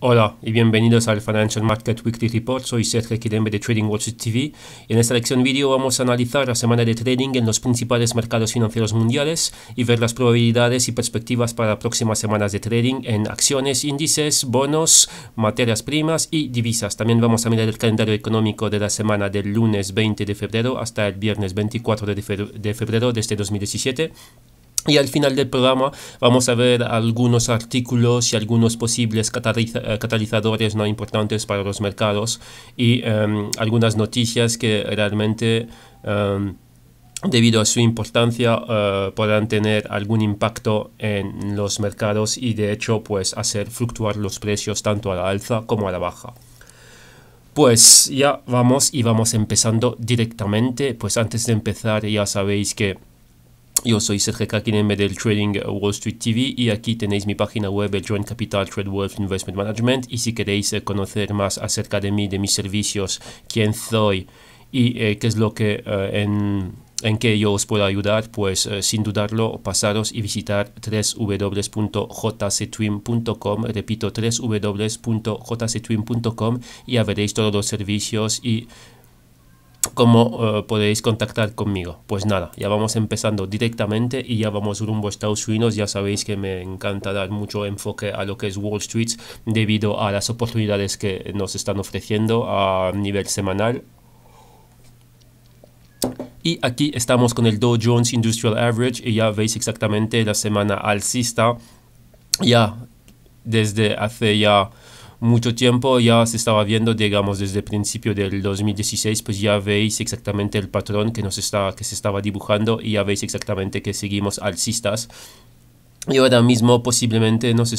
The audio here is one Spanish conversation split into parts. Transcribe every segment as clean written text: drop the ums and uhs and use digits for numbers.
Hola y bienvenidos al Financial Market Weekly Report. Soy Sergio K. Kilembe de Trading Wall Street TV. En esta lección vídeo vamos a analizar la semana de trading en los principales mercados financieros mundiales y ver las probabilidades y perspectivas para próximas semanas de trading en acciones, índices, bonos, materias primas y divisas. También vamos a mirar el calendario económico de la semana del lunes 20 de febrero hasta el viernes 24 de febrero de este 2017. Y al final del programa vamos a ver algunos artículos y algunos posibles catalizadores no importantes para los mercados y algunas noticias que realmente debido a su importancia podrán tener algún impacto en los mercados y de hecho pues hacer fluctuar los precios tanto a la alza como a la baja. Pues ya vamos empezando directamente. Pues antes de empezar ya sabéis que yo soy Sergio K. Kilembe del Trading Wall Street TV y aquí tenéis mi página web, el Joint Capital Trade Wealth Investment Management, y si queréis conocer más acerca de mí, de mis servicios, quién soy y qué es lo que en qué yo os puedo ayudar, pues sin dudarlo pasaros y visitar www.jctwin.com, repito, www.jctwin.com, y ya veréis todos los servicios y cómo podéis contactar conmigo. Pues nada, ya vamos empezando directamente y ya vamos rumbo a Estados Unidos. Ya sabéis que me encanta dar mucho enfoque a lo que es Wall Street debido a las oportunidades que nos están ofreciendo a nivel semanal. Y aquí estamos con el Dow Jones Industrial Average y ya veis exactamente la semana alcista. Ya desde hace ya mucho tiempo ya se estaba viendo, digamos desde el principio del 2016, pues ya veis exactamente el patrón que se estaba dibujando y ya veis exactamente que seguimos alcistas. Y ahora mismo posiblemente se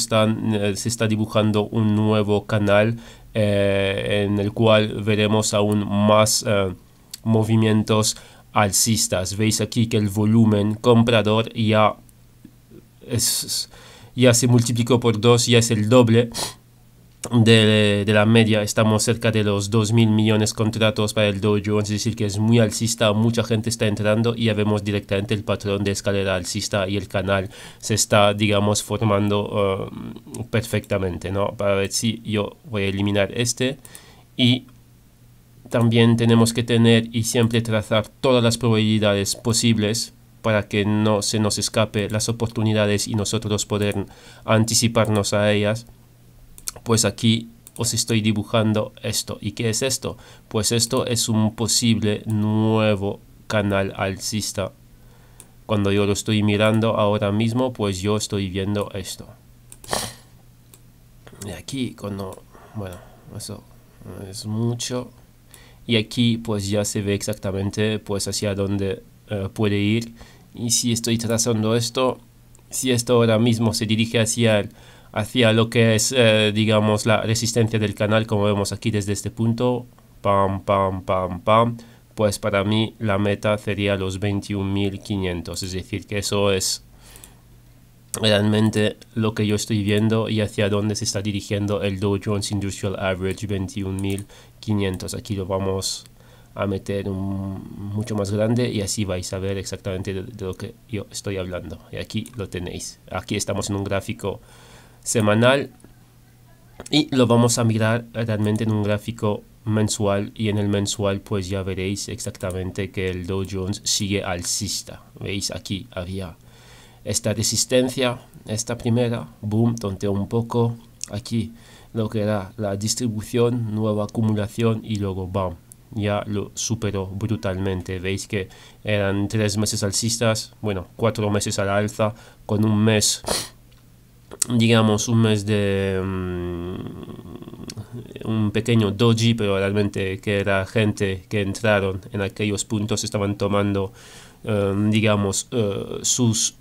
está dibujando un nuevo canal en el cual veremos aún más movimientos alcistas. Veis aquí que el volumen comprador ya se multiplicó por 2, ya es el doble de la media. Estamos cerca de los 2.000 millones de contratos para el Dow Jones, es decir que es muy alcista, mucha gente está entrando y ya vemos directamente el patrón de escalera alcista y el canal se está, digamos, formando perfectamente, ¿no? Para ver si yo voy a eliminar este, y también tenemos que tener y siempre trazar todas las probabilidades posibles para que no se nos escape las oportunidades y nosotros poder anticiparnos a ellas. Pues aquí os estoy dibujando esto. ¿Y qué es esto? Pues esto es un posible nuevo canal alcista. Cuando yo lo estoy mirando ahora mismo, pues yo estoy viendo esto. Y aquí, cuando, bueno, eso es mucho. Y aquí pues ya se ve exactamente pues hacia dónde puede ir. Y si estoy trazando esto, si esto ahora mismo se dirige hacia lo que es, digamos, la resistencia del canal, como vemos aquí desde este punto, pam, pam, pam, pam, pues para mí la meta sería los 21.500, es decir, que eso es realmente lo que yo estoy viendo y hacia dónde se está dirigiendo el Dow Jones Industrial Average, 21.500. Aquí lo vamos a meter mucho más grande y así vais a ver exactamente de lo que yo estoy hablando. Y aquí lo tenéis, aquí estamos en un gráfico semanal y lo vamos a mirar realmente en un gráfico mensual, y en el mensual pues ya veréis exactamente que el Dow Jones sigue alcista. Veis, aquí había esta resistencia, esta primera, boom, tonteó un poco aquí lo que era la distribución, nueva acumulación y luego bam, ya lo superó brutalmente. Veis que eran 3 meses alcistas, bueno, 4 meses a la alza, con un mes, digamos un mes de un pequeño doji, pero realmente que era gente que entraron en aquellos puntos, estaban tomando digamos sus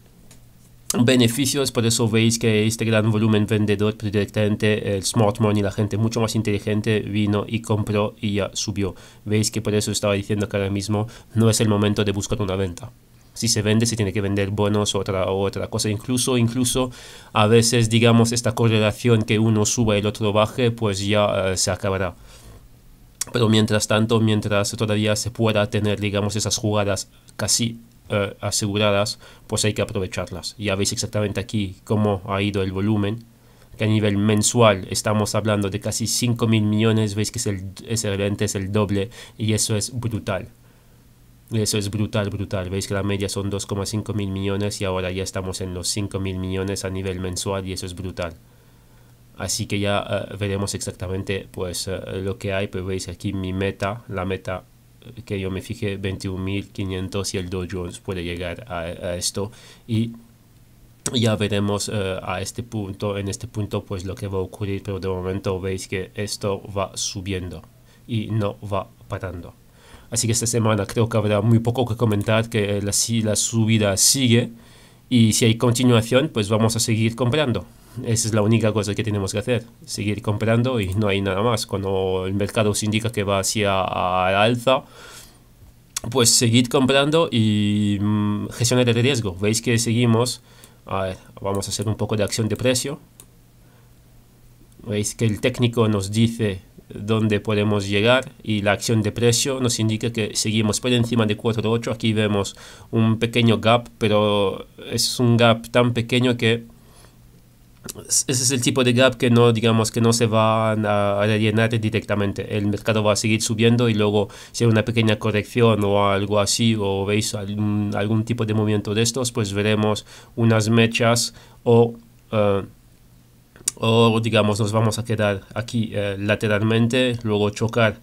beneficios. Por eso veis que este gran volumen vendedor, pero directamente el smart money, la gente mucho más inteligente, vino y compró y ya subió. Veis que por eso estaba diciendo que ahora mismo no es el momento de buscar una venta. Si se vende, se tiene que vender bonos o otra cosa. Incluso a veces, digamos, esta correlación que uno suba y el otro baje, pues ya se acabará. Pero mientras tanto, mientras todavía se pueda tener, digamos, esas jugadas casi aseguradas, pues hay que aprovecharlas. Ya veis exactamente aquí cómo ha ido el volumen, que a nivel mensual estamos hablando de casi 5.000 millones, veis que ese evento es el doble, y eso es brutal. Eso es brutal, brutal. Veis que la media son 2.5 mil millones y ahora ya estamos en los 5.000 millones a nivel mensual, y eso es brutal. Así que ya veremos exactamente pues lo que hay, pero veis aquí mi meta, la meta que yo me fijé, 21.500, y el Dow Jones puede llegar a esto, y ya veremos a este punto, en este punto pues lo que va a ocurrir, pero de momento veis que esto va subiendo y no va parando. Así que esta semana creo que habrá muy poco que comentar, que la subida sigue, y si hay continuación pues vamos a seguir comprando. Esa es la única cosa que tenemos que hacer, seguir comprando, y no hay nada más. Cuando el mercado os indica que va hacia la alza, pues seguid comprando y gestionar el riesgo. Veis que seguimos, a ver, vamos a hacer un poco de acción de precio. Veis que el técnico nos dice dónde podemos llegar, y la acción de precio nos indica que seguimos por encima de 4.8. aquí vemos un pequeño gap, pero es un gap tan pequeño que ese es el tipo de gap que no, digamos, que no se va a rellenar directamente. El mercado va a seguir subiendo, y luego si hay una pequeña corrección o algo así, o veis algún tipo de movimiento de estos, pues veremos unas mechas o digamos nos vamos a quedar aquí lateralmente, luego chocar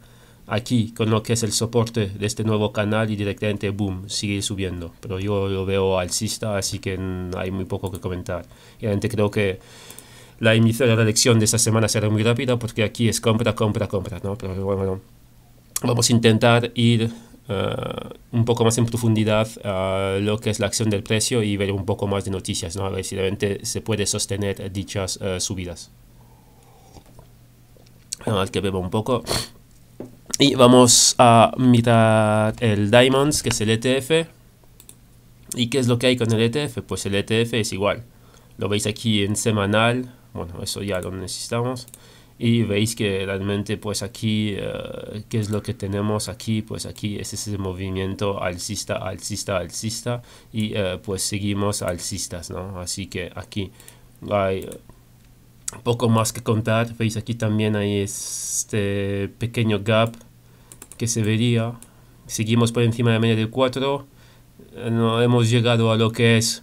aquí con lo que es el soporte de este nuevo canal, y directamente boom, sigue subiendo. Pero yo lo veo alcista, así que hay muy poco que comentar. Realmente creo que la emisión de la elección de esta semana será muy rápida, porque aquí es compra, compra, compra, ¿no? Pero bueno, vamos a intentar ir un poco más en profundidad a lo que es la acción del precio, y ver un poco más de noticias, ¿no? A ver si realmente se puede sostener dichas subidas. Al que beba un poco. Y vamos a mirar el Diamonds, que es el ETF. ¿Y qué es lo que hay con el ETF? Pues el ETF es igual. Lo veis aquí en semanal. Bueno, eso ya lo necesitamos. Y veis que realmente pues aquí, ¿qué es lo que tenemos aquí? Pues aquí es ese movimiento alcista, alcista, alcista. Y pues seguimos alcistas, ¿no? Así que aquí hay poco más que contar. Veis aquí también hay este pequeño gap que se vería. Seguimos por encima de la media de 4. No hemos llegado a lo que es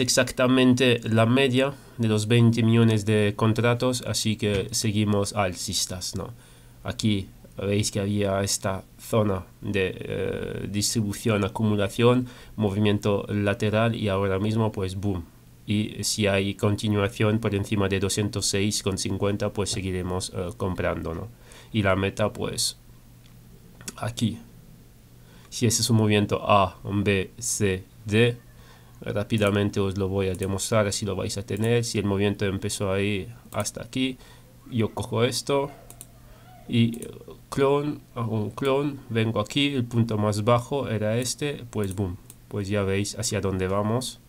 exactamente la media de los 20 millones de contratos, así que seguimos alcistas, ¿no? Aquí veis que había esta zona de distribución, acumulación, movimiento lateral, y ahora mismo pues boom. Y si hay continuación por encima de 206,50, pues seguiremos comprando, ¿no? Y la meta pues aquí, si ese es un movimiento A, B, C, D, rápidamente os lo voy a demostrar, así lo vais a tener. Si el movimiento empezó ahí hasta aquí, yo cojo esto y clon, hago un clon, vengo aquí, el punto más bajo era este, pues boom, pues ya veis hacia dónde vamos,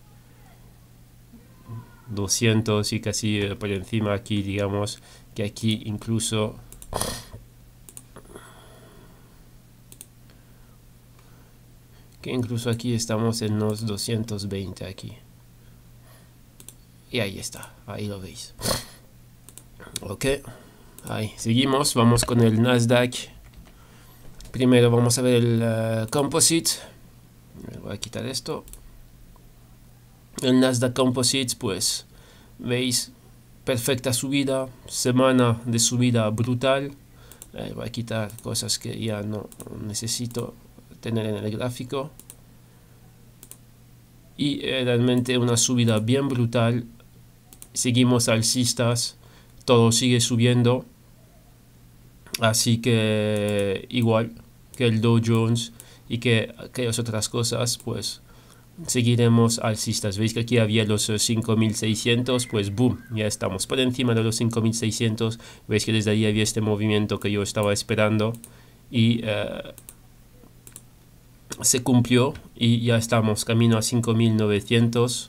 200 y casi por encima. Aquí digamos que aquí incluso aquí estamos en los 220 aquí, y ahí está, ahí lo veis. Ok, ahí seguimos. Vamos con el Nasdaq. Primero vamos a ver el Composite. Voy a quitar esto. El Nasdaq Composite, pues veis, perfecta subida, semana de subida brutal. Voy a quitar cosas que ya no necesito tener en el gráfico. Y realmente una subida bien brutal. Seguimos alcistas, todo sigue subiendo. Así que igual que el Dow Jones y que aquellas otras cosas, pues seguiremos alcistas. Veis que aquí había los 5.600, pues boom, ya estamos por encima de los 5.600. Veis que desde ahí había este movimiento que yo estaba esperando, y se cumplió, y ya estamos camino a 5.900,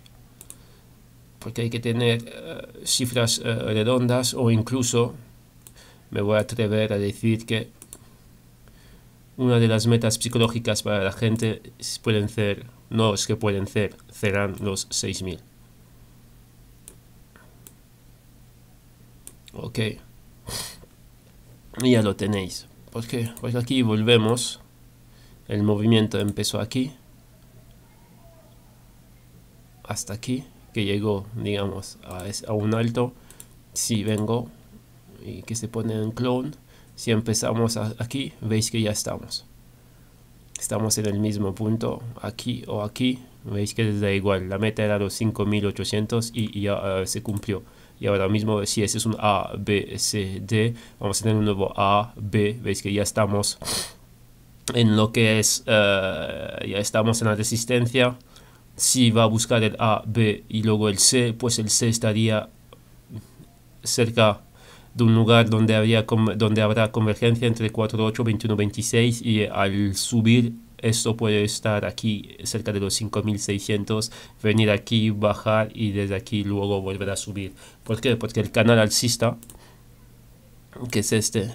porque hay que tener cifras redondas, o incluso me voy a atrever a decir que una de las metas psicológicas para la gente pueden ser, serán los 6.000. Ok, y ya lo tenéis. ¿Por qué? Pues aquí volvemos. El movimiento empezó aquí, hasta aquí, que llegó, digamos, a un alto. Si vengo y que se pone en clone, si empezamos aquí, veis que ya estamos en el mismo punto, aquí o aquí, veis que les da igual. La meta era los 5.800 y ya se cumplió. Y ahora mismo, si ese es un A, B, C, D, vamos a tener un nuevo A, B. Veis que ya estamos en lo que es, ya estamos en la resistencia. Si va a buscar el A, B y luego el C, pues el C estaría cerca de un lugar donde, habrá convergencia entre 4.8, 21, 26, y al subir esto puede estar aquí cerca de los 5.600, venir aquí, bajar y desde aquí luego volver a subir. ¿Por qué? Porque el canal alcista, que es este,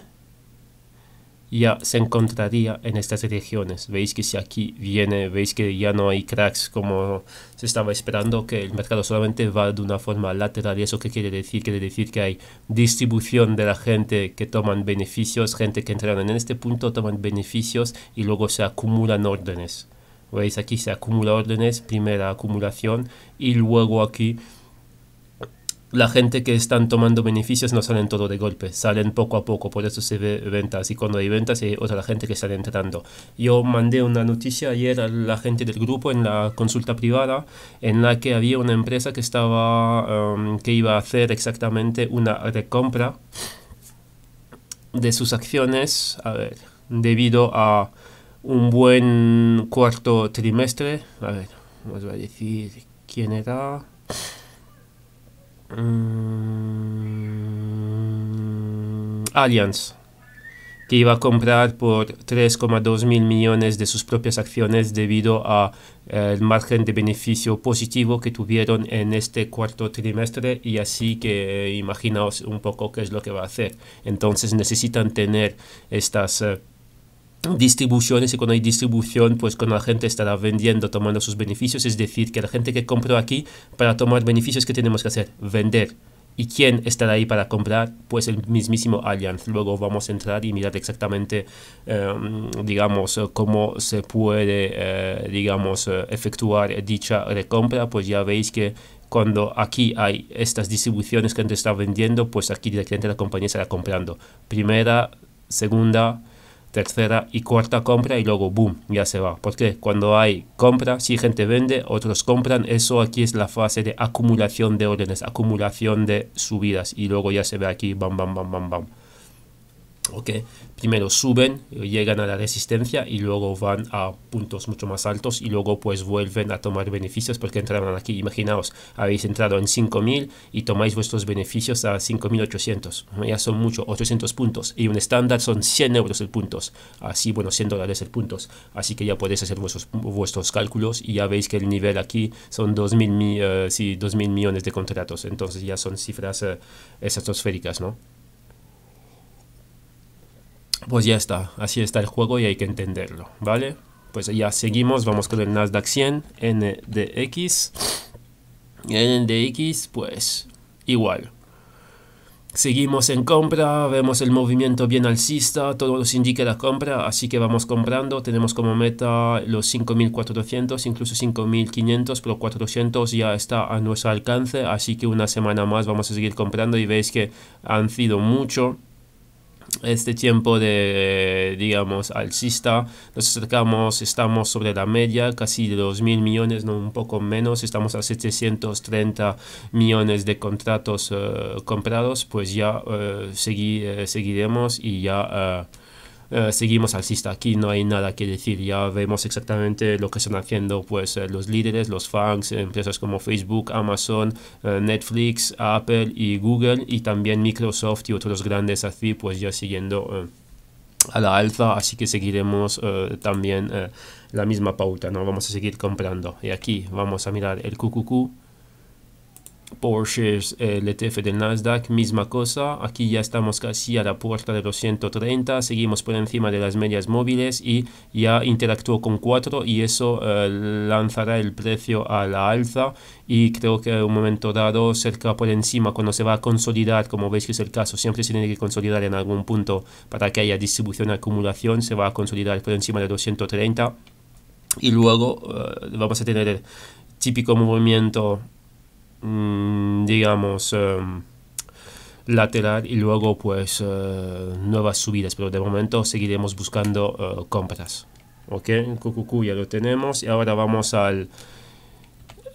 ya se encontraría en estas regiones. Veis que si aquí viene, veis que ya no hay cracks como se estaba esperando, que el mercado solamente va de una forma lateral. ¿Y eso qué quiere decir? Quiere decir que hay distribución de la gente que toman beneficios, gente que entraron en este punto, toman beneficios y luego se acumulan órdenes. Veis, aquí se acumula órdenes, primera acumulación, y luego aquí la gente que están tomando beneficios no salen todo de golpe, salen poco a poco, por eso se ve ventas, y cuando hay ventas hay otra gente que está entrando. Yo mandé una noticia ayer a la gente del grupo en la consulta privada, en la que había una empresa que estaba que iba a hacer exactamente una recompra de sus acciones, a ver, debido a un buen cuarto trimestre. A ver, os voy a decir quién era. Allianz, que iba a comprar por 3,2 mil millones de sus propias acciones debido a el margen de beneficio positivo que tuvieron en este cuarto trimestre. Y así que imaginaos un poco qué es lo que va a hacer. Entonces necesitan tener estas distribuciones, y cuando hay distribución, pues con la gente estará vendiendo, tomando sus beneficios. Es decir, que la gente que compró aquí para tomar beneficios, ¿qué tenemos que hacer? Vender. ¿Y quién estará ahí para comprar? Pues el mismísimo Allianz. Luego vamos a entrar y mirar exactamente, digamos, cómo se puede, digamos, efectuar dicha recompra. Pues ya veis que cuando aquí hay estas distribuciones que antes está vendiendo, pues aquí directamente la compañía estará comprando. Primera, segunda, tercera y cuarta compra, y luego boom, ya se va. Porque cuando hay compra, si gente vende, otros compran. Eso aquí es la fase de acumulación de órdenes, acumulación de subidas, y luego ya se ve aquí, bam, bam, bam, bam, bam. Ok, primero suben, llegan a la resistencia y luego van a puntos mucho más altos, y luego pues vuelven a tomar beneficios porque entraron aquí. Imaginaos, habéis entrado en 5.000 y tomáis vuestros beneficios a 5.800. Ya son mucho, 800 puntos. Y un estándar son 100 euros el puntos. Así, bueno, 100 dólares el puntos. Así que ya podéis hacer vuestros cálculos, y ya veis que el nivel aquí son 2.000 millones de contratos. Entonces ya son cifras estratosféricas, ¿no? Pues ya está, así está el juego y hay que entenderlo, ¿vale? Pues ya seguimos, vamos con el Nasdaq 100, NDX. NDX, pues igual. Seguimos en compra, vemos el movimiento bien alcista, todo nos indica la compra, así que vamos comprando. Tenemos como meta los 5.400, incluso 5.500, pero 400 ya está a nuestro alcance, así que una semana más vamos a seguir comprando. Y veis que han sido mucho este tiempo de, digamos, alcista. Nos acercamos, estamos sobre la media, casi de 2.000 millones, no, un poco menos. Estamos a 730 millones de contratos comprados. Pues ya seguiremos y ya seguimos alcista. Aquí no hay nada que decir, ya vemos exactamente lo que están haciendo pues los líderes, los FANGs, empresas como Facebook, Amazon, Netflix, Apple y Google, y también Microsoft y otros grandes así, pues ya siguiendo a la alza. Así que seguiremos también la misma pauta, ¿no? Vamos a seguir comprando. Y aquí vamos a mirar el QQQ, Power Shares, el ETF del Nasdaq, misma cosa. Aquí ya estamos casi a la puerta de los 130, seguimos por encima de las medias móviles y ya interactuó con 4 y eso lanzará el precio a la alza, y creo que en un momento dado, cerca por encima, cuando se va a consolidar, como veis que es el caso, siempre se tiene que consolidar en algún punto para que haya distribución y acumulación, se va a consolidar por encima de los 130 y luego vamos a tener el típico movimiento, digamos, lateral, y luego pues nuevas subidas, pero de momento seguiremos buscando compras. Ok, QQQ ya lo tenemos, y ahora vamos al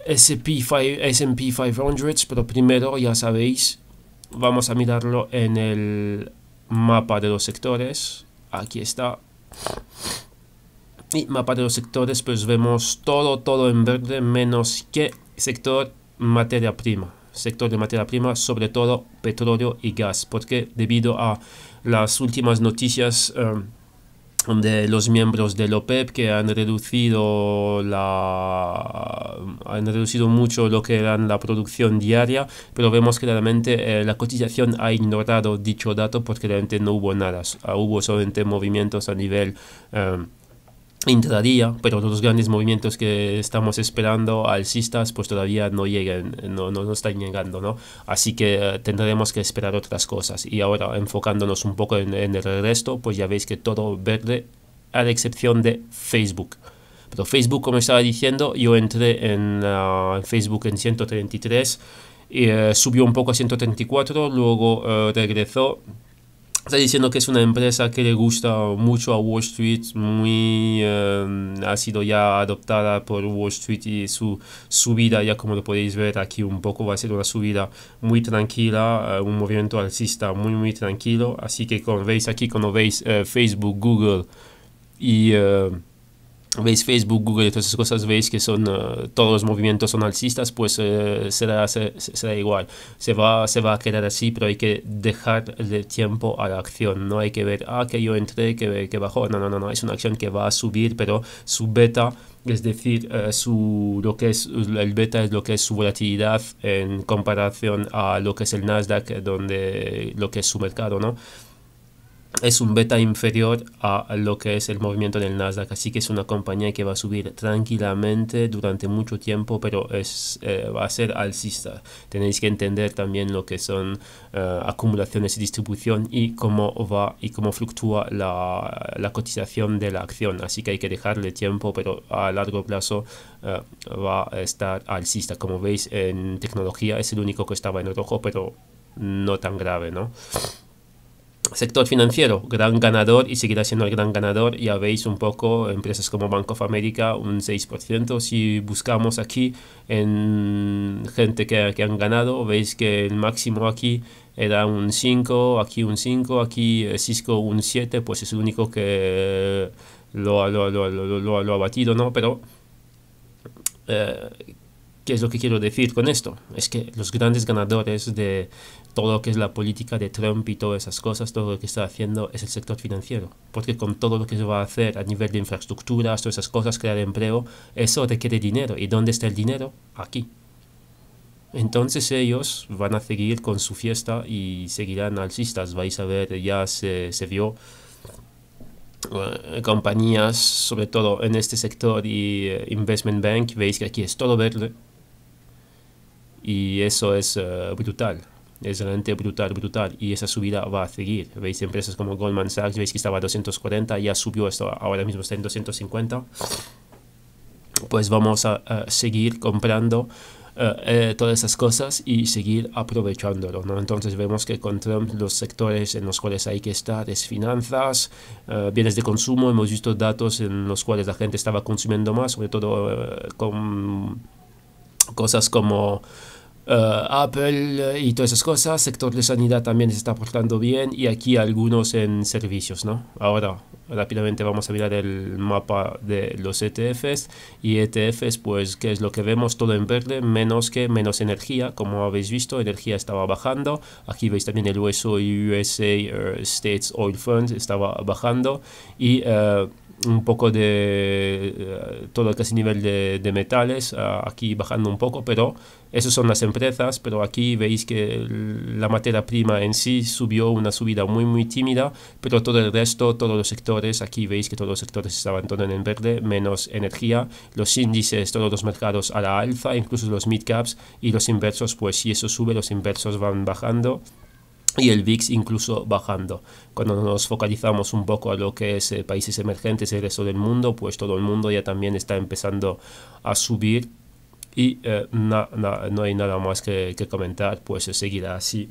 S&P 500, pero primero, ya sabéis, vamos a mirarlo en el mapa de los sectores. Aquí está. Y mapa de los sectores, pues vemos todo en verde, menos que sector materia prima. Sector de materia prima, sobre todo petróleo y gas, porque debido a las últimas noticias de los miembros del OPEC, que han reducido mucho lo que era la producción diaria, pero vemos que realmente la cotización ha ignorado dicho dato porque realmente no hubo nada, hubo solamente movimientos a nivel intradía, pero los grandes movimientos que estamos esperando alcistas pues todavía no llegan, no están llegando, ¿no? Así que tendremos que esperar otras cosas. Y ahora, enfocándonos un poco en el resto, pues ya veis que todo verde a la excepción de Facebook. Pero Facebook, como estaba diciendo, yo entré en Facebook en 133 y subió un poco a 134, luego regresó. Está diciendo que es una empresa que le gusta mucho a Wall Street, ha sido ya adoptada por Wall Street, y su subida, ya como lo podéis ver aquí un poco, va a ser una subida muy tranquila, un movimiento alcista muy tranquilo. Así que como veis Facebook, Google y... veis Facebook, Google y todas esas cosas, veis que son todos los movimientos son alcistas, pues será igual, se va a quedar así, pero hay que dejar de tiempo a la acción. No hay que ver, que yo entré, que bajó, no, es una acción que va a subir, pero su beta, es decir, el beta es su volatilidad en comparación a lo que es el Nasdaq, donde lo que es su mercado, ¿no? Es un beta inferior a lo que es el movimiento del Nasdaq, así que es una compañía que va a subir tranquilamente durante mucho tiempo, pero va a ser alcista. Tenéis que entender también lo que son acumulaciones y distribución, y cómo va y cómo fluctúa la cotización de la acción, así que hay que dejarle tiempo, pero a largo plazo va a estar alcista. Como veis, en tecnología es el único que estaba en rojo, pero no tan grave, ¿no? Sector financiero, gran ganador y seguirá siendo el gran ganador. Ya veis un poco empresas como Bank of America, un 6%. Si buscamos aquí en gente que han ganado, veis que el máximo aquí era un 5, aquí un 5, aquí Cisco un 7, pues es el único que lo ha batido, ¿no? Pero... ¿qué es lo que quiero decir con esto? Es que los grandes ganadores de todo lo que es la política de Trump y todas esas cosas, todo lo que está haciendo, es el sector financiero, porque con todo lo que se va a hacer a nivel de infraestructuras, todas esas cosas, crear empleo, eso requiere dinero. ¿Y dónde está el dinero? Aquí. Entonces ellos van a seguir con su fiesta y seguirán alcistas. Vais a ver, ya se vio compañías, sobre todo en este sector y investment bank. Veis que aquí es todo verde. Y eso es brutal, es realmente brutal, y esa subida va a seguir. Veis empresas como Goldman Sachs, veis que estaba a 240, ya subió esto, ahora mismo está en 250. Pues vamos a seguir comprando todas esas cosas y seguir aprovechándolo, ¿no? Entonces vemos que con Trump los sectores en los cuales hay que estar es finanzas, bienes de consumo. Hemos visto datos en los cuales la gente estaba consumiendo más, sobre todo con cosas como Apple y todas esas cosas. Sector de sanidad también se está portando bien, y aquí algunos en servicios, ¿no? Ahora rápidamente vamos a mirar el mapa de los ETFs y ETFs, pues qué es lo que vemos, todo en verde, menos energía. Como habéis visto, energía estaba bajando. Aquí veis también el USA States Oil Fund estaba bajando, y un poco de todo casi nivel de metales, aquí bajando un poco, pero esas son las empresas. Pero aquí veis que la materia prima en sí subió una subida muy tímida, pero todo el resto, todos los sectores, aquí veis que todos los sectores estaban todo en verde, menos energía, los índices, todos los mercados a la alza, incluso los midcaps y los inversos, pues si eso sube, los inversos van bajando. Y el VIX incluso bajando. Cuando nos focalizamos un poco a lo que es países emergentes y el resto del mundo, pues todo el mundo ya también está empezando a subir. Y no hay nada más que comentar, pues seguirá así,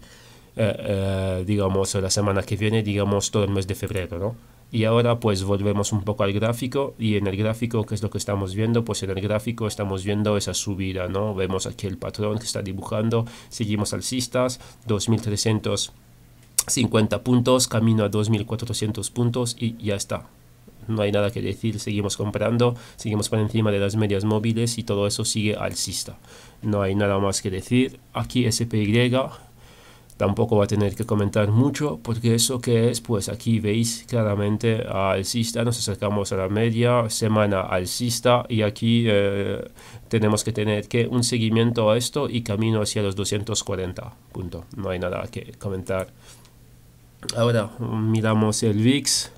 digamos, la semana que viene, digamos, todo el mes de febrero, ¿no? Y ahora pues volvemos un poco al gráfico, y en el gráfico, ¿qué es lo que estamos viendo? Pues en el gráfico estamos viendo esa subida, ¿no? Vemos aquí el patrón que está dibujando, seguimos alcistas, 2.350 puntos, camino a 2.400 puntos y ya está. No hay nada que decir, seguimos comprando, seguimos por encima de las medias móviles y todo eso sigue alcista. No hay nada más que decir. Aquí SPY... tampoco va a tener que comentar mucho, porque eso que es, pues aquí veis claramente alcista, nos acercamos a la media semana alcista, y aquí tenemos que tener que un seguimiento a esto y camino hacia los 240 puntos. No hay nada que comentar. Ahora miramos el VIX.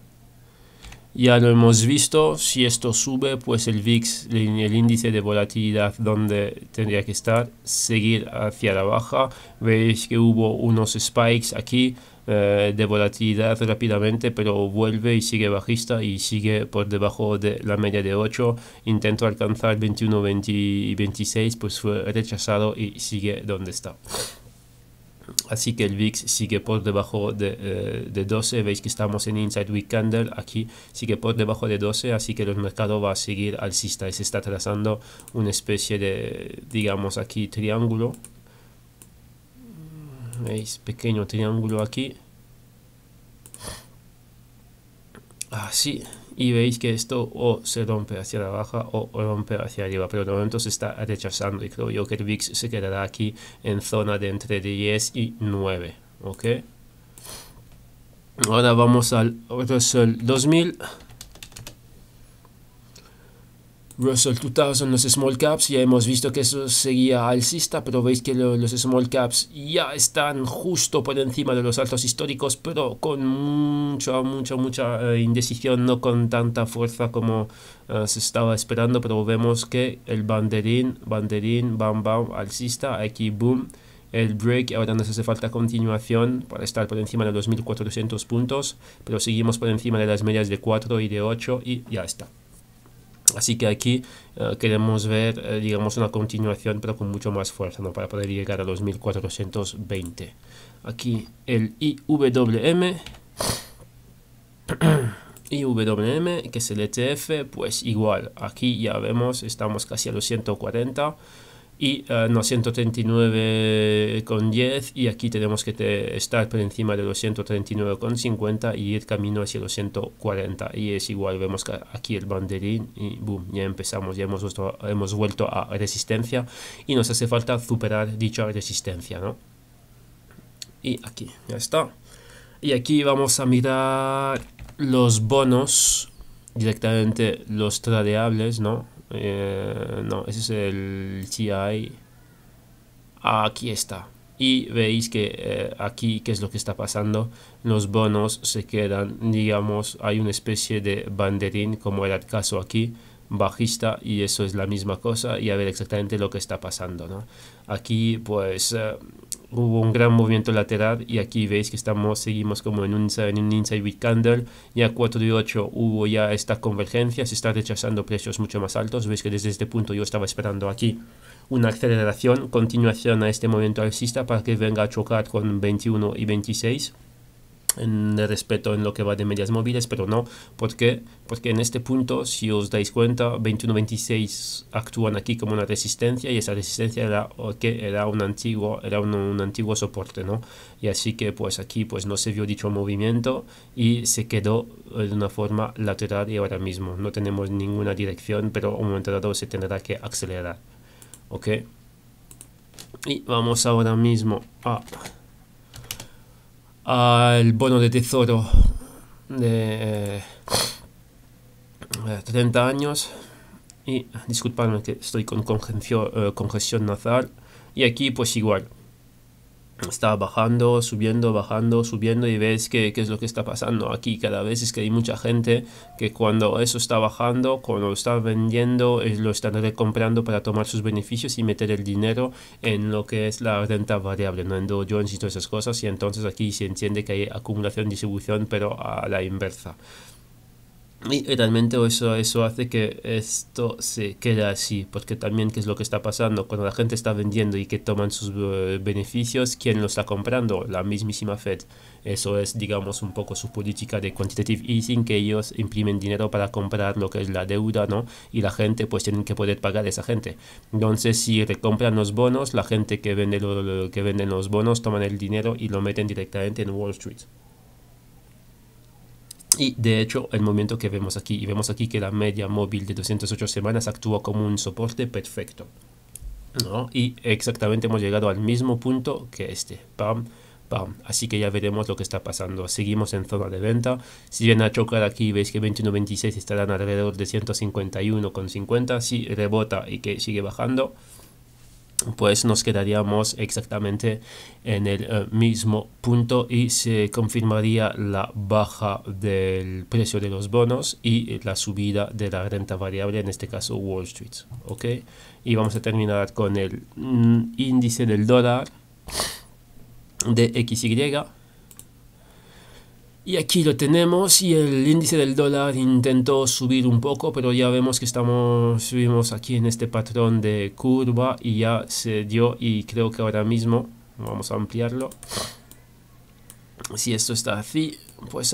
Ya lo hemos visto, si esto sube, pues el VIX, el índice de volatilidad, donde tendría que estar, seguir hacia la baja. Veis que hubo unos spikes aquí de volatilidad rápidamente, pero vuelve y sigue bajista y sigue por debajo de la media de 8. Intento alcanzar 21, 20 y 26, pues fue rechazado y sigue donde está. Así que el VIX sigue por debajo de 12, veis que estamos en Inside Week Candle, aquí sigue por debajo de 12, así que el mercado va a seguir alcista y se está trazando una especie de, digamos aquí, triángulo, veis, pequeño triángulo aquí, así. Y veis que esto o se rompe hacia la baja o rompe hacia arriba, pero de momento se está rechazando y creo yo que el VIX se quedará aquí en zona de entre 10 y 9, ¿ok? Ahora vamos al Russell 2000. Russell 2000, los small caps, ya hemos visto que eso seguía alcista, pero veis que los small caps ya están justo por encima de los altos históricos, pero con mucha indecisión, no con tanta fuerza como se estaba esperando, pero vemos que el banderín, bam, alcista, aquí boom, el break, ahora nos hace falta continuación para estar por encima de los 1400 puntos, pero seguimos por encima de las medias de 4 y de 8 y ya está. Así que aquí queremos ver, digamos, una continuación, pero con mucho más fuerza, ¿no? Para poder llegar a los 1420. Aquí el IWM, que es el ETF, pues igual. Aquí ya vemos, estamos casi a los 140. Y no, 139,10, y aquí tenemos que estar por encima de los 139,50 y ir camino hacia los 140. Y es igual, vemos que aquí el banderín y boom, ya empezamos, ya hemos vuelto a resistencia y nos hace falta superar dicha resistencia, ¿no? Y aquí, ya está. Y aquí vamos a mirar los bonos, directamente los tradeables, ¿no? No, ese es el TI, aquí está, y veis que aquí qué es lo que está pasando, los bonos se quedan, digamos, hay una especie de banderín, como era el caso aquí, bajista, y eso es la misma cosa, y a ver exactamente lo que está pasando, ¿no? Aquí pues hubo un gran movimiento lateral, y aquí veis que seguimos como en un inside week candle, ya 4 y 8 hubo ya esta convergencia, se está rechazando precios mucho más altos, veis que desde este punto yo estaba esperando aquí una aceleración, continuación a este movimiento alcista para que venga a chocar con 21 y 26, de respeto en lo que va de medias móviles, pero no, porque en este punto, si os dais cuenta, 21-26 actúan aquí como una resistencia, y esa resistencia era un antiguo soporte, ¿no? Y así que pues aquí pues no se vio dicho movimiento y se quedó de una forma lateral, y ahora mismo no tenemos ninguna dirección, pero a un momento dado se tendrá que acelerar, ¿ok? Y vamos ahora mismo al bono de tesoro 30 años. Y disculpadme que estoy con congestión nasal. Y aquí pues igual. Está bajando, subiendo, bajando, subiendo, y ves qué es lo que está pasando aquí. Cada vez es que hay mucha gente que cuando eso está bajando, cuando lo está vendiendo, lo están recomprando para tomar sus beneficios y meter el dinero en lo que es la renta variable, no en Dow Jones y todas esas cosas. Y entonces aquí se entiende que hay acumulación, distribución, pero a la inversa. Y realmente eso hace que esto se quede así, porque también qué es lo que está pasando cuando la gente está vendiendo y que toman sus beneficios. ¿Quién lo está comprando? La mismísima Fed. Eso es, digamos, un poco su política de quantitative easing, que ellos imprimen dinero para comprar lo que es la deuda, ¿no? Y la gente pues tienen que poder pagar a esa gente. Entonces si recompran los bonos, la gente que vende los bonos toman el dinero y lo meten directamente en Wall Street. Y de hecho el momento que vemos aquí, y vemos aquí que la media móvil de 208 semanas actúa como un soporte perfecto, ¿no? Y exactamente hemos llegado al mismo punto que este, pam, pam. Así que ya veremos lo que está pasando. Seguimos en zona de venta. Si vienen a chocar aquí, veis que 21.26 estarán alrededor de 151.50. Si rebota y que sigue bajando, pues nos quedaríamos exactamente en el mismo punto y se confirmaría la baja del precio de los bonos y la subida de la renta variable, en este caso Wall Street, ¿ok? Y vamos a terminar con el índice del dólar de XY. Y aquí lo tenemos, y el índice del dólar intentó subir un poco, pero ya vemos que subimos aquí en este patrón de curva y ya se dio, y creo que ahora mismo, vamos a ampliarlo, si esto está así, pues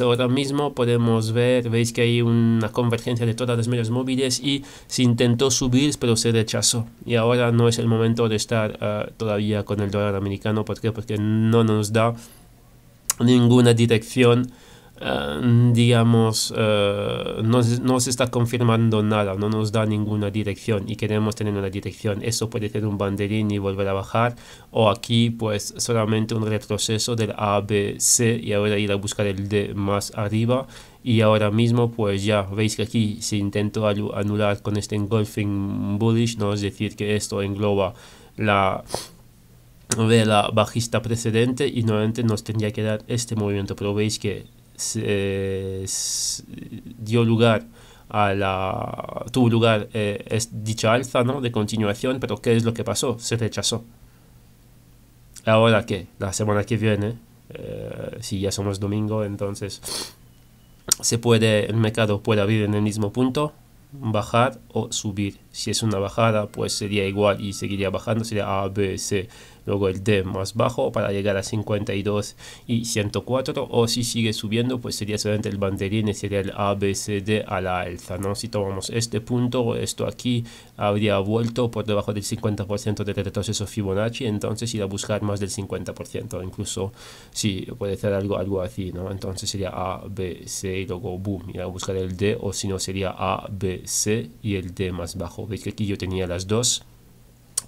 ahora mismo podemos ver, veis que hay una convergencia de todas las medias móviles y se intentó subir, pero se rechazó. Y ahora no es el momento de estar todavía con el dólar americano. ¿Por qué? Porque no nos da ninguna dirección, digamos, no se está confirmando nada, no nos da ninguna dirección y queremos tener una dirección. Eso puede ser un banderín y volver a bajar, o aquí pues solamente un retroceso del ABC y ahora ir a buscar el D más arriba. Y ahora mismo pues ya veis que aquí se intentó anular con este engulfing bullish, ¿no? Es decir, que esto engloba la vela bajista precedente y nuevamente nos tendría que dar este movimiento, pero veis que dio lugar a la tuvo lugar dicha alza, ¿no?, de continuación. Pero ¿qué es lo que pasó? Se rechazó. Ahora que la semana que viene, si ya somos domingo, entonces el mercado puede abrir en el mismo punto, bajar o subir. Si es una bajada, pues sería igual y seguiría bajando, sería A, B, C, luego el D más bajo para llegar a 52 y 104, o si sigue subiendo, pues sería solamente el banderín y sería el A, B, C, D a la alza, ¿no? Si tomamos este punto, esto aquí habría vuelto por debajo del 50% del retroceso Fibonacci, entonces ir a buscar más del 50%, incluso si puede ser algo así, ¿no? Entonces sería A, B, C y luego boom, ir a buscar el D, o si no sería A, B, C y el D más bajo. Veis que aquí yo tenía las dos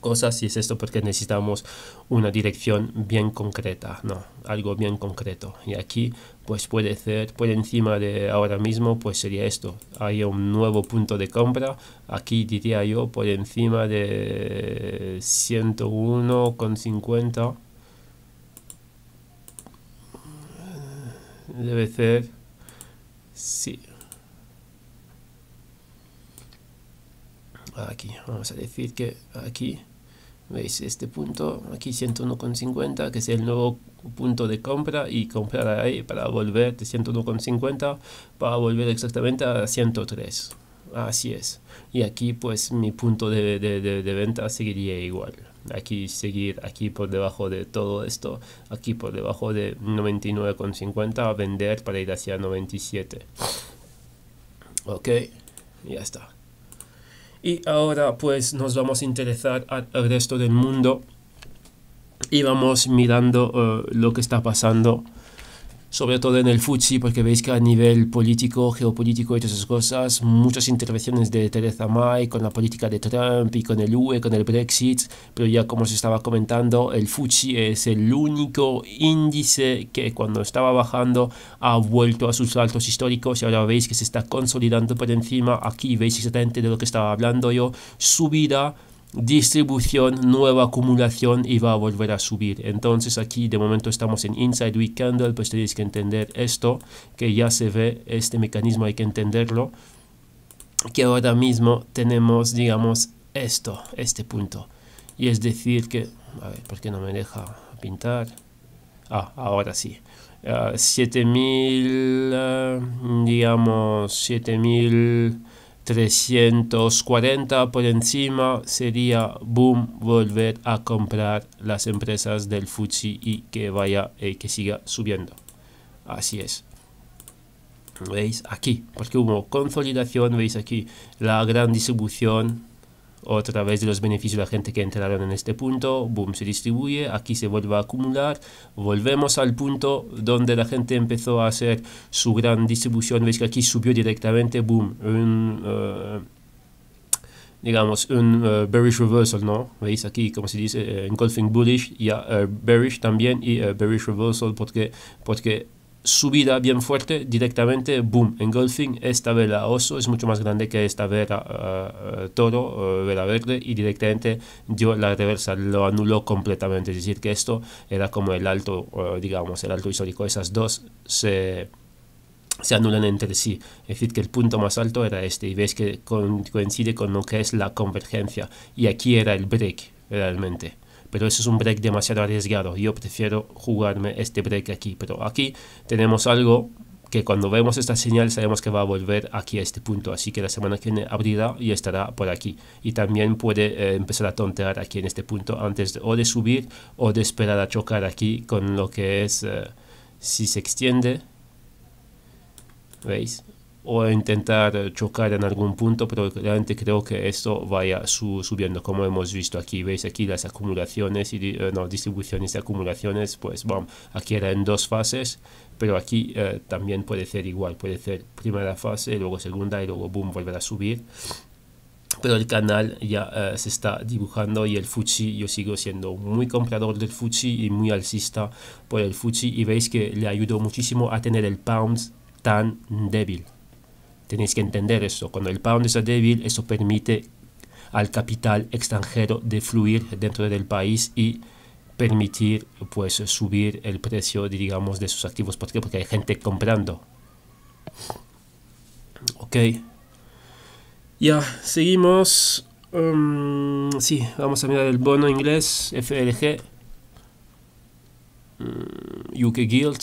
cosas, y es esto porque necesitamos una dirección bien concreta, ¿no? Algo bien concreto. Y aquí pues puede ser por encima de ahora mismo, pues sería esto, hay un nuevo punto de compra aquí, diría yo por encima de 101.50 debe ser, sí. Aquí, vamos a decir que aquí, veis este punto, aquí 101.50, que es el nuevo punto de compra, y comprar ahí para volver de 101.50, para volver exactamente a 103. Así es. Y aquí pues mi punto de venta seguiría igual. Aquí seguir aquí por debajo de todo esto, aquí por debajo de 99.50, vender para ir hacia 97. Ok, ya está. Y ahora pues nos vamos a interesar al resto del mundo y vamos mirando lo que está pasando sobre todo en el FTSE, porque veis que a nivel político, geopolítico y todas esas cosas, muchas intervenciones de Theresa May con la política de Trump y con el UE, con el Brexit, pero ya como os estaba comentando, el FTSE es el único índice que cuando estaba bajando ha vuelto a sus altos históricos y ahora veis que se está consolidando por encima. Aquí veis exactamente de lo que estaba hablando yo, subida, distribución, nueva acumulación y va a volver a subir. Entonces aquí de momento estamos en Inside Week Candle, pues tenéis que entender esto, que ya se ve este mecanismo, hay que entenderlo, que ahora mismo tenemos, digamos, esto, este punto, y es decir que, a ver, ¿por qué no me deja pintar? Ah, ahora sí, 7340 por encima sería boom, volver a comprar las empresas del FTSE y que vaya, que siga subiendo. Así es. Veis aquí, porque hubo consolidación, veis aquí la gran distribución otra vez de los beneficios de la gente que entraron en este punto, boom, se distribuye, aquí se vuelve a acumular, volvemos al punto donde la gente empezó a hacer su gran distribución, veis que aquí subió directamente, boom, digamos un bearish reversal, ¿no? Veis aquí, como se dice, engulfing bullish, y bearish también, y bearish reversal, porque subida bien fuerte, directamente, boom, engulfing. Esta vela oso es mucho más grande que esta vela toro, vela verde, y directamente dio la reversa, lo anuló completamente. Es decir, que esto era como el alto, digamos, el alto histórico. Esas dos se anulan entre sí, es decir que el punto más alto era este, y veis que coincide con lo que es la convergencia, y aquí era el break realmente. Pero eso es un break demasiado arriesgado. Yo prefiero jugarme este break aquí. Pero aquí tenemos algo que cuando vemos esta señal sabemos que va a volver aquí a este punto. Así que la semana que viene abrirá y estará por aquí. Y también puede empezar a tontear aquí en este punto antes de subir o de esperar a chocar aquí con lo que es, si se extiende, ¿veis? O intentar chocar en algún punto, pero realmente creo que esto vaya subiendo, como hemos visto aquí, veis aquí las acumulaciones y distribuciones y acumulaciones, pues vamos, aquí era en dos fases, pero aquí también puede ser igual, puede ser primera fase, luego segunda y luego boom, volver a subir. Pero el canal ya se está dibujando y el FTSE, yo sigo siendo muy comprador del FTSE y muy alcista por el FTSE, y veis que le ayudó muchísimo a tener el pound tan débil. Tenéis que entender eso. Cuando el pound está débil, eso permite al capital extranjero de fluir dentro del país y permitir, pues, subir el precio, digamos, de sus activos. ¿Por qué? Porque hay gente comprando. Ok. Ya, seguimos. Sí, vamos a mirar el bono inglés, FLG, UK Gilt.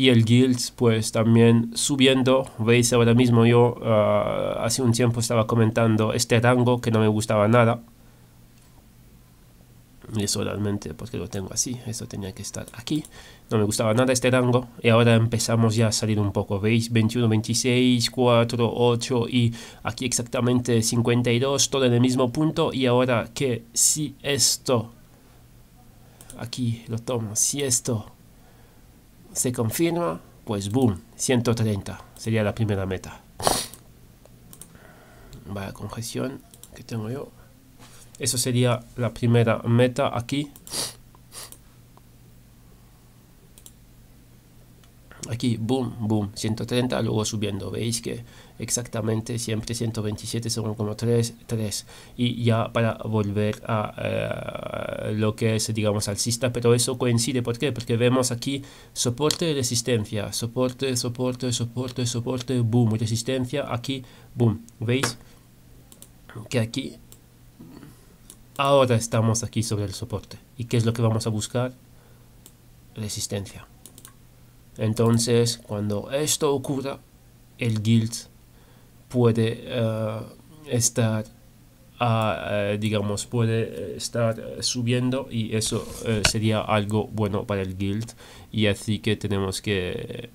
Y el Gilt, pues también subiendo, veis ahora mismo yo hace un tiempo estaba comentando este rango que no me gustaba nada. Y eso realmente, porque lo tengo así, eso tenía que estar aquí. No me gustaba nada este rango y ahora empezamos ya a salir un poco, veis 21, 26, 4, 8 y aquí exactamente 52, todo en el mismo punto. Y ahora que si esto, aquí lo tomo, si esto se confirma, pues boom, 130 sería la primera meta. Vaya congestión que tengo yo. Eso sería la primera meta aquí. Aquí, boom, boom, 130, luego subiendo. Veis que exactamente siempre 127, 1,3, 3. Y ya para volver a lo que es, digamos, alcista. Pero eso coincide, ¿por qué? Porque vemos aquí soporte, resistencia, soporte, soporte, soporte, soporte, boom, resistencia, aquí, boom. ¿Veis? Que aquí, ahora estamos aquí sobre el soporte. ¿Y qué es lo que vamos a buscar? Resistencia. Entonces, cuando esto ocurra, el Gilt puede estar, digamos, puede estar subiendo, y eso sería algo bueno para el Gilt. Y así que tenemos que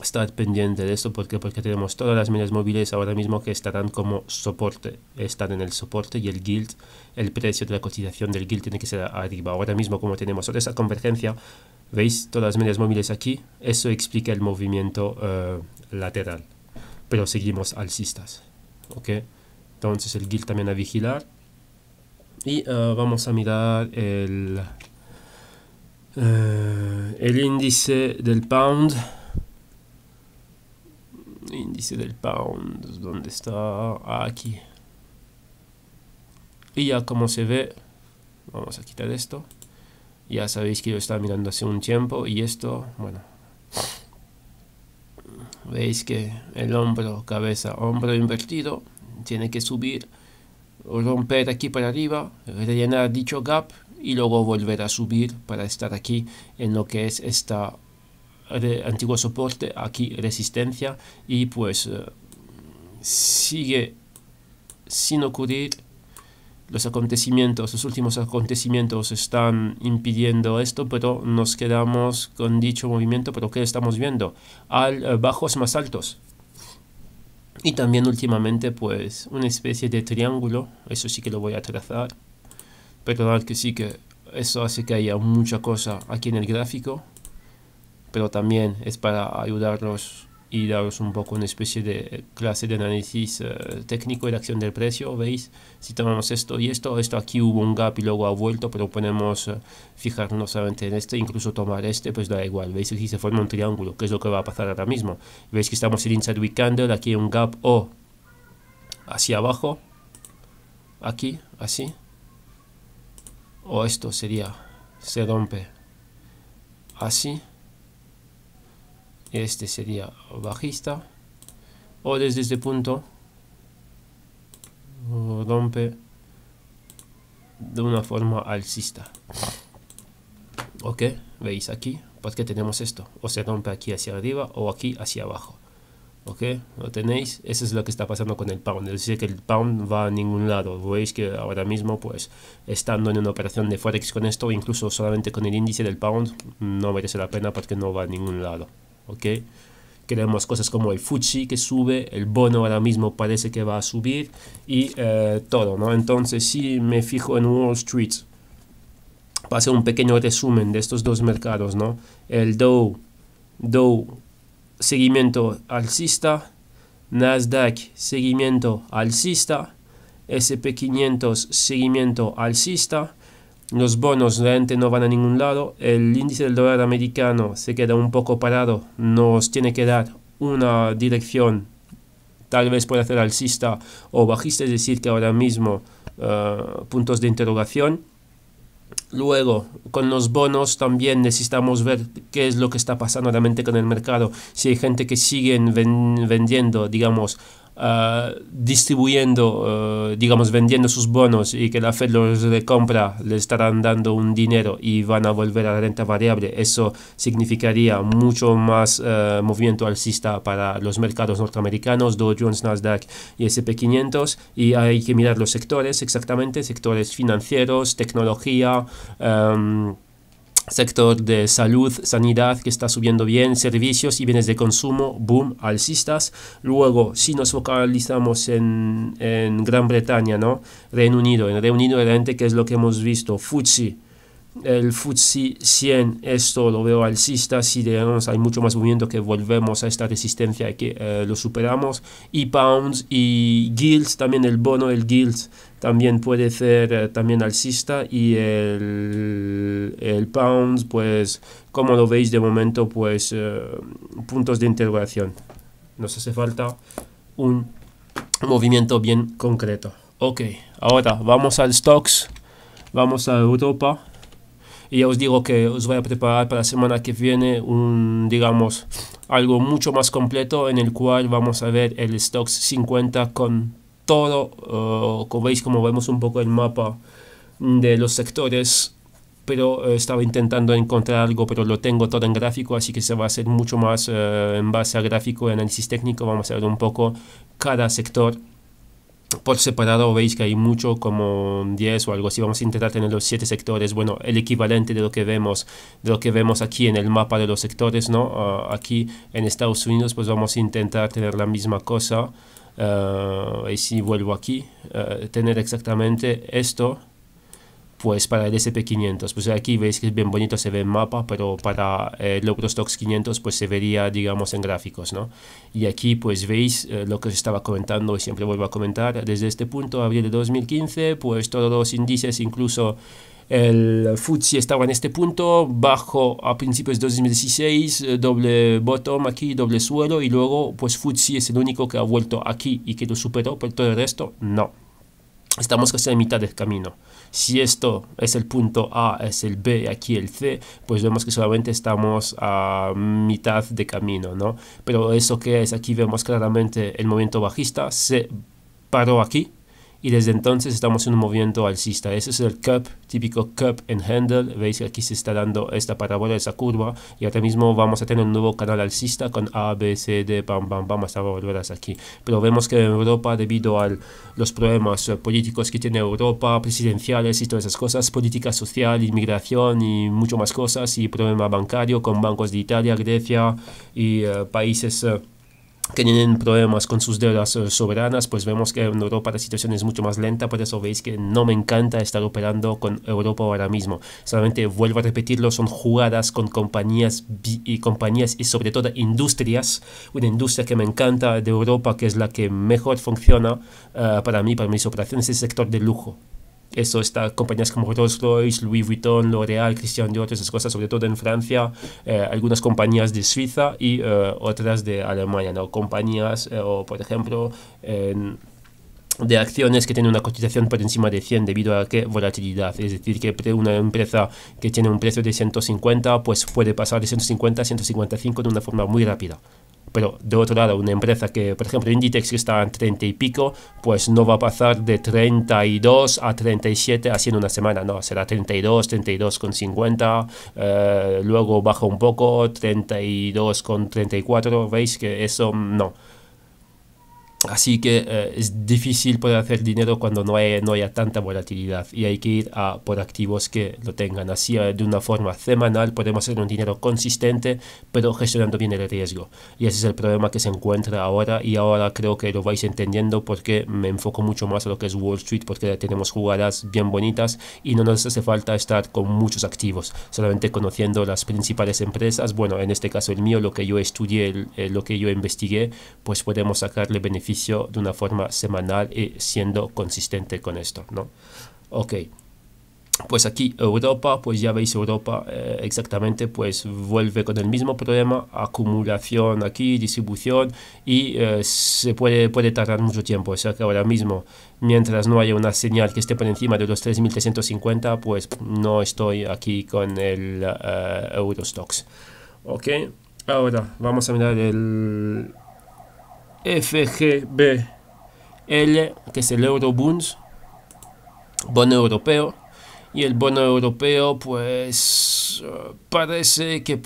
estar pendiente de esto, porque tenemos todas las medias móviles ahora mismo que estarán como soporte, están en el soporte, y el Gilt, el precio de la cotización del Gilt tiene que ser arriba. Ahora mismo, como tenemos toda esa convergencia, ¿Veis? Todas las medias móviles aquí. Eso explica el movimiento lateral. Pero seguimos alcistas. ¿Ok? Entonces el yield también a vigilar. Y vamos a mirar el índice del pound. Índice del pound, ¿dónde está? Aquí. Y ya como se ve, vamos a quitar esto. Ya sabéis que yo estaba mirando hace un tiempo y esto, bueno, veis que el hombro, cabeza, hombro invertido, tiene que subir, romper aquí para arriba, rellenar dicho gap y luego volver a subir para estar aquí en lo que es esta antiguo soporte, aquí resistencia, y pues sigue sin ocurrir. Los acontecimientos, los últimos acontecimientos están impidiendo esto, pero nos quedamos con dicho movimiento. Pero ¿qué estamos viendo? Bajos más altos. Y también últimamente pues una especie de triángulo, eso sí que lo voy a trazar. Perdonad que sí que eso hace que haya mucha cosa aquí en el gráfico, pero también es para ayudarnos y daros un poco una especie de clase de análisis técnico de la acción del precio. ¿Veis? Si tomamos esto y esto, esto aquí hubo un gap y luego ha vuelto, pero podemos fijarnos solamente en este, incluso tomar este, pues da igual. ¿Veis? Aquí se forma un triángulo, que es lo que va a pasar ahora mismo. ¿Veis que estamos en Inside Week Candle? Aquí hay un gap O hacia abajo, aquí, así. O esto sería, se rompe así. Este sería bajista, o desde este punto rompe de una forma alcista. Ok, veis aquí, porque tenemos esto, o se rompe aquí hacia arriba o aquí hacia abajo. Ok, lo tenéis, eso es lo que está pasando con el pound, es decir que el pound va a ningún lado. Veis que ahora mismo pues estando en una operación de forex con esto, incluso solamente con el índice del pound, no merece la pena porque no va a ningún lado. Okay. Queremos cosas como el FTSE que sube, el bono ahora mismo parece que va a subir y todo, ¿no? Entonces si me fijo en Wall Street, para hacer un pequeño resumen de estos dos mercados, ¿no? El Dow seguimiento alcista, Nasdaq seguimiento alcista, S&P 500 seguimiento alcista. Los bonos realmente no van a ningún lado. El índice del dólar americano se queda un poco parado. Nos tiene que dar una dirección, tal vez puede hacer alcista o bajista, es decir que ahora mismo puntos de interrogación. Luego con los bonos también necesitamos ver qué es lo que está pasando realmente con el mercado. Si hay gente que siguen vendiendo, digamos, distribuyendo, vendiendo sus bonos y que la Fed los recompra, le estarán dando un dinero y van a volver a la renta variable. Eso significaría mucho más movimiento alcista para los mercados norteamericanos, Dow Jones, Nasdaq y S&P 500. Y hay que mirar los sectores exactamente, sectores financieros, tecnología, sector de salud, sanidad, que está subiendo bien, servicios y bienes de consumo, boom, alcistas. Luego, si nos focalizamos en Gran Bretaña, ¿no? Reino Unido, en Reino Unido realmente, ¿qué es lo que hemos visto? FTSE, el FTSE 100, esto lo veo alcista. Si digamos, hay mucho más movimiento, que volvemos a esta resistencia y que lo superamos. Y pounds y gilts, también el bono, el gilts también puede ser también alcista. Y el pounds, pues como lo veis de momento, pues puntos de interrogación. Nos hace falta un movimiento bien concreto. Ok, ahora vamos al stocks, vamos a Europa. Y ya os digo que os voy a preparar para la semana que viene un, digamos, algo mucho más completo en el cual vamos a ver el Stoxx 50 con todo, como veis, como vemos un poco el mapa de los sectores, pero estaba intentando encontrar algo, pero lo tengo todo en gráfico, así que se va a hacer mucho más en base a gráfico y análisis técnico. Vamos a ver un poco cada sector por separado. Veis que hay mucho, como 10 o algo así. Vamos a intentar tener los 7 sectores, bueno, el equivalente de lo que vemos aquí en el mapa de los sectores, ¿no? Aquí en Estados Unidos pues vamos a intentar tener la misma cosa. Y si vuelvo aquí, tener exactamente esto, pues para el S&P 500. Pues aquí veis que es bien bonito, se ve en mapa, pero para el Eurostoxx 500 pues se vería, digamos, en gráficos, ¿no? Y aquí pues veis lo que os estaba comentando y siempre vuelvo a comentar, desde este punto, abril de 2015, pues todos los índices, incluso el FTSE estaba en este punto, bajo a principios de 2016, doble bottom aquí, doble suelo, y luego pues FTSE es el único que ha vuelto aquí y que lo superó, pero todo el resto no. Estamos casi a mitad del camino. Si esto es el punto A, es el B, aquí el C, pues vemos que solamente estamos a mitad de camino, ¿no? Pero eso que es, aquí vemos claramente el movimiento bajista, se paró aquí, y desde entonces estamos en un movimiento alcista. Ese es el cup, típico cup and handle. Veis que aquí se está dando esta parábola, esa curva, y ahora mismo vamos a tener un nuevo canal alcista con A, B, C, D, pam, pam, pam, hasta volver hasta aquí. Pero vemos que en Europa, debido a los problemas políticos que tiene Europa, presidenciales y todas esas cosas, política social, inmigración y mucho más cosas, y problema bancario con bancos de Italia, Grecia y países que tienen problemas con sus deudas soberanas, pues vemos que en Europa la situación es mucho más lenta. Por eso veis que no me encanta estar operando con Europa ahora mismo. Solamente vuelvo a repetirlo, son jugadas con compañías y sobre todo industrias. Una industria que me encanta de Europa, que es la que mejor funciona para mí, para mis operaciones, es el sector de lujo. Eso está, compañías como Rolls-Royce, Louis Vuitton, L'Oréal, Christian Dior, esas cosas, sobre todo en Francia, algunas compañías de Suiza y otras de Alemania, ¿no? Compañías, o por ejemplo, de acciones que tienen una cotización por encima de 100 debido a que volatilidad, es decir, que una empresa que tiene un precio de 150, pues puede pasar de 150 a 155 de una forma muy rápida. Pero de otro lado, una empresa que, por ejemplo, Inditex, que está en 30 y pico, pues no va a pasar de 32 a 37 así en una semana, no, será 32, 32,50, luego baja un poco, 32,34, veis que eso no. Así que es difícil poder hacer dinero cuando no haya tanta volatilidad, y hay que ir a por activos que lo tengan. Así, de una forma semanal, podemos hacer un dinero consistente, pero gestionando bien el riesgo. Y ese es el problema que se encuentra ahora, y ahora creo que lo vais entendiendo porque me enfoco mucho más a lo que es Wall Street, porque tenemos jugadas bien bonitas y no nos hace falta estar con muchos activos, solamente conociendo las principales empresas. Bueno, en este caso el mío, lo que yo estudié, lo que yo investigué, pues podemos sacarle beneficios de una forma semanal y siendo consistente con esto, ¿no? Ok, pues aquí Europa, pues ya veis Europa exactamente, pues vuelve con el mismo problema, acumulación aquí, distribución, y se puede tardar mucho tiempo. O sea que ahora mismo, mientras no haya una señal que esté por encima de los 3.350, pues no estoy aquí con el Eurostoxx. Ok, ahora vamos a mirar el FGBL, que es el Eurobonds, bono europeo, y el bono europeo pues parece que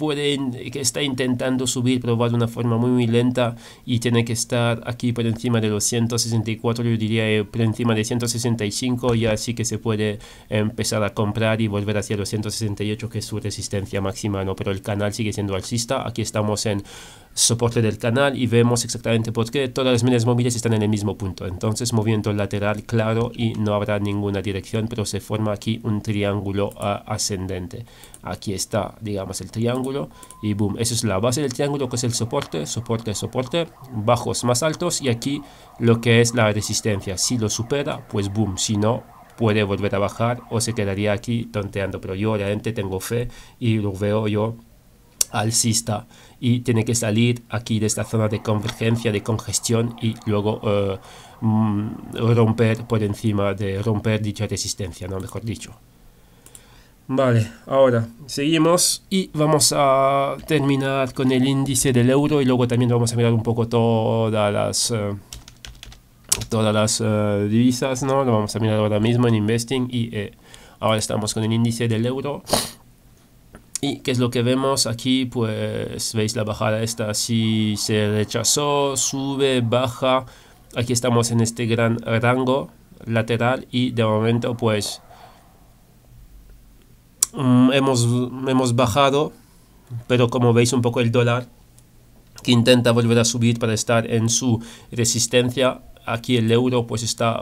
está intentando subir, pero va de una forma muy, muy lenta, y tiene que estar aquí por encima de los 164, yo diría por encima de 165, y así que se puede empezar a comprar y volver hacia los 168, que es su resistencia máxima, ¿no? Pero el canal sigue siendo alcista. Aquí estamos en soporte del canal y vemos exactamente por qué todas las medias móviles están en el mismo punto. Entonces, movimiento lateral claro, y no habrá ninguna dirección, pero se forma aquí un triángulo ascendente. Aquí está, digamos, el triángulo y boom, eso es la base del triángulo, que es el soporte, soporte, soporte, bajos más altos, y aquí lo que es la resistencia. Si lo supera, pues boom, si no, puede volver a bajar o se quedaría aquí tonteando, pero yo realmente tengo fe y lo veo yo alcista, y tiene que salir aquí de esta zona de convergencia, de congestión, y luego romper por encima de dicha resistencia, ¿no? Mejor dicho. Vale, ahora seguimos y vamos a terminar con el índice del euro, y luego también vamos a mirar un poco todas las divisas, ¿no? Lo vamos a mirar ahora mismo en Investing, y ahora estamos con el índice del euro. Y qué es lo que vemos aquí, pues veis la bajada esta, si se rechazó, sube, baja. Aquí estamos en este gran rango lateral, y de momento pues hemos bajado, pero como veis un poco el dólar que intenta volver a subir para estar en su resistencia aquí el euro pues está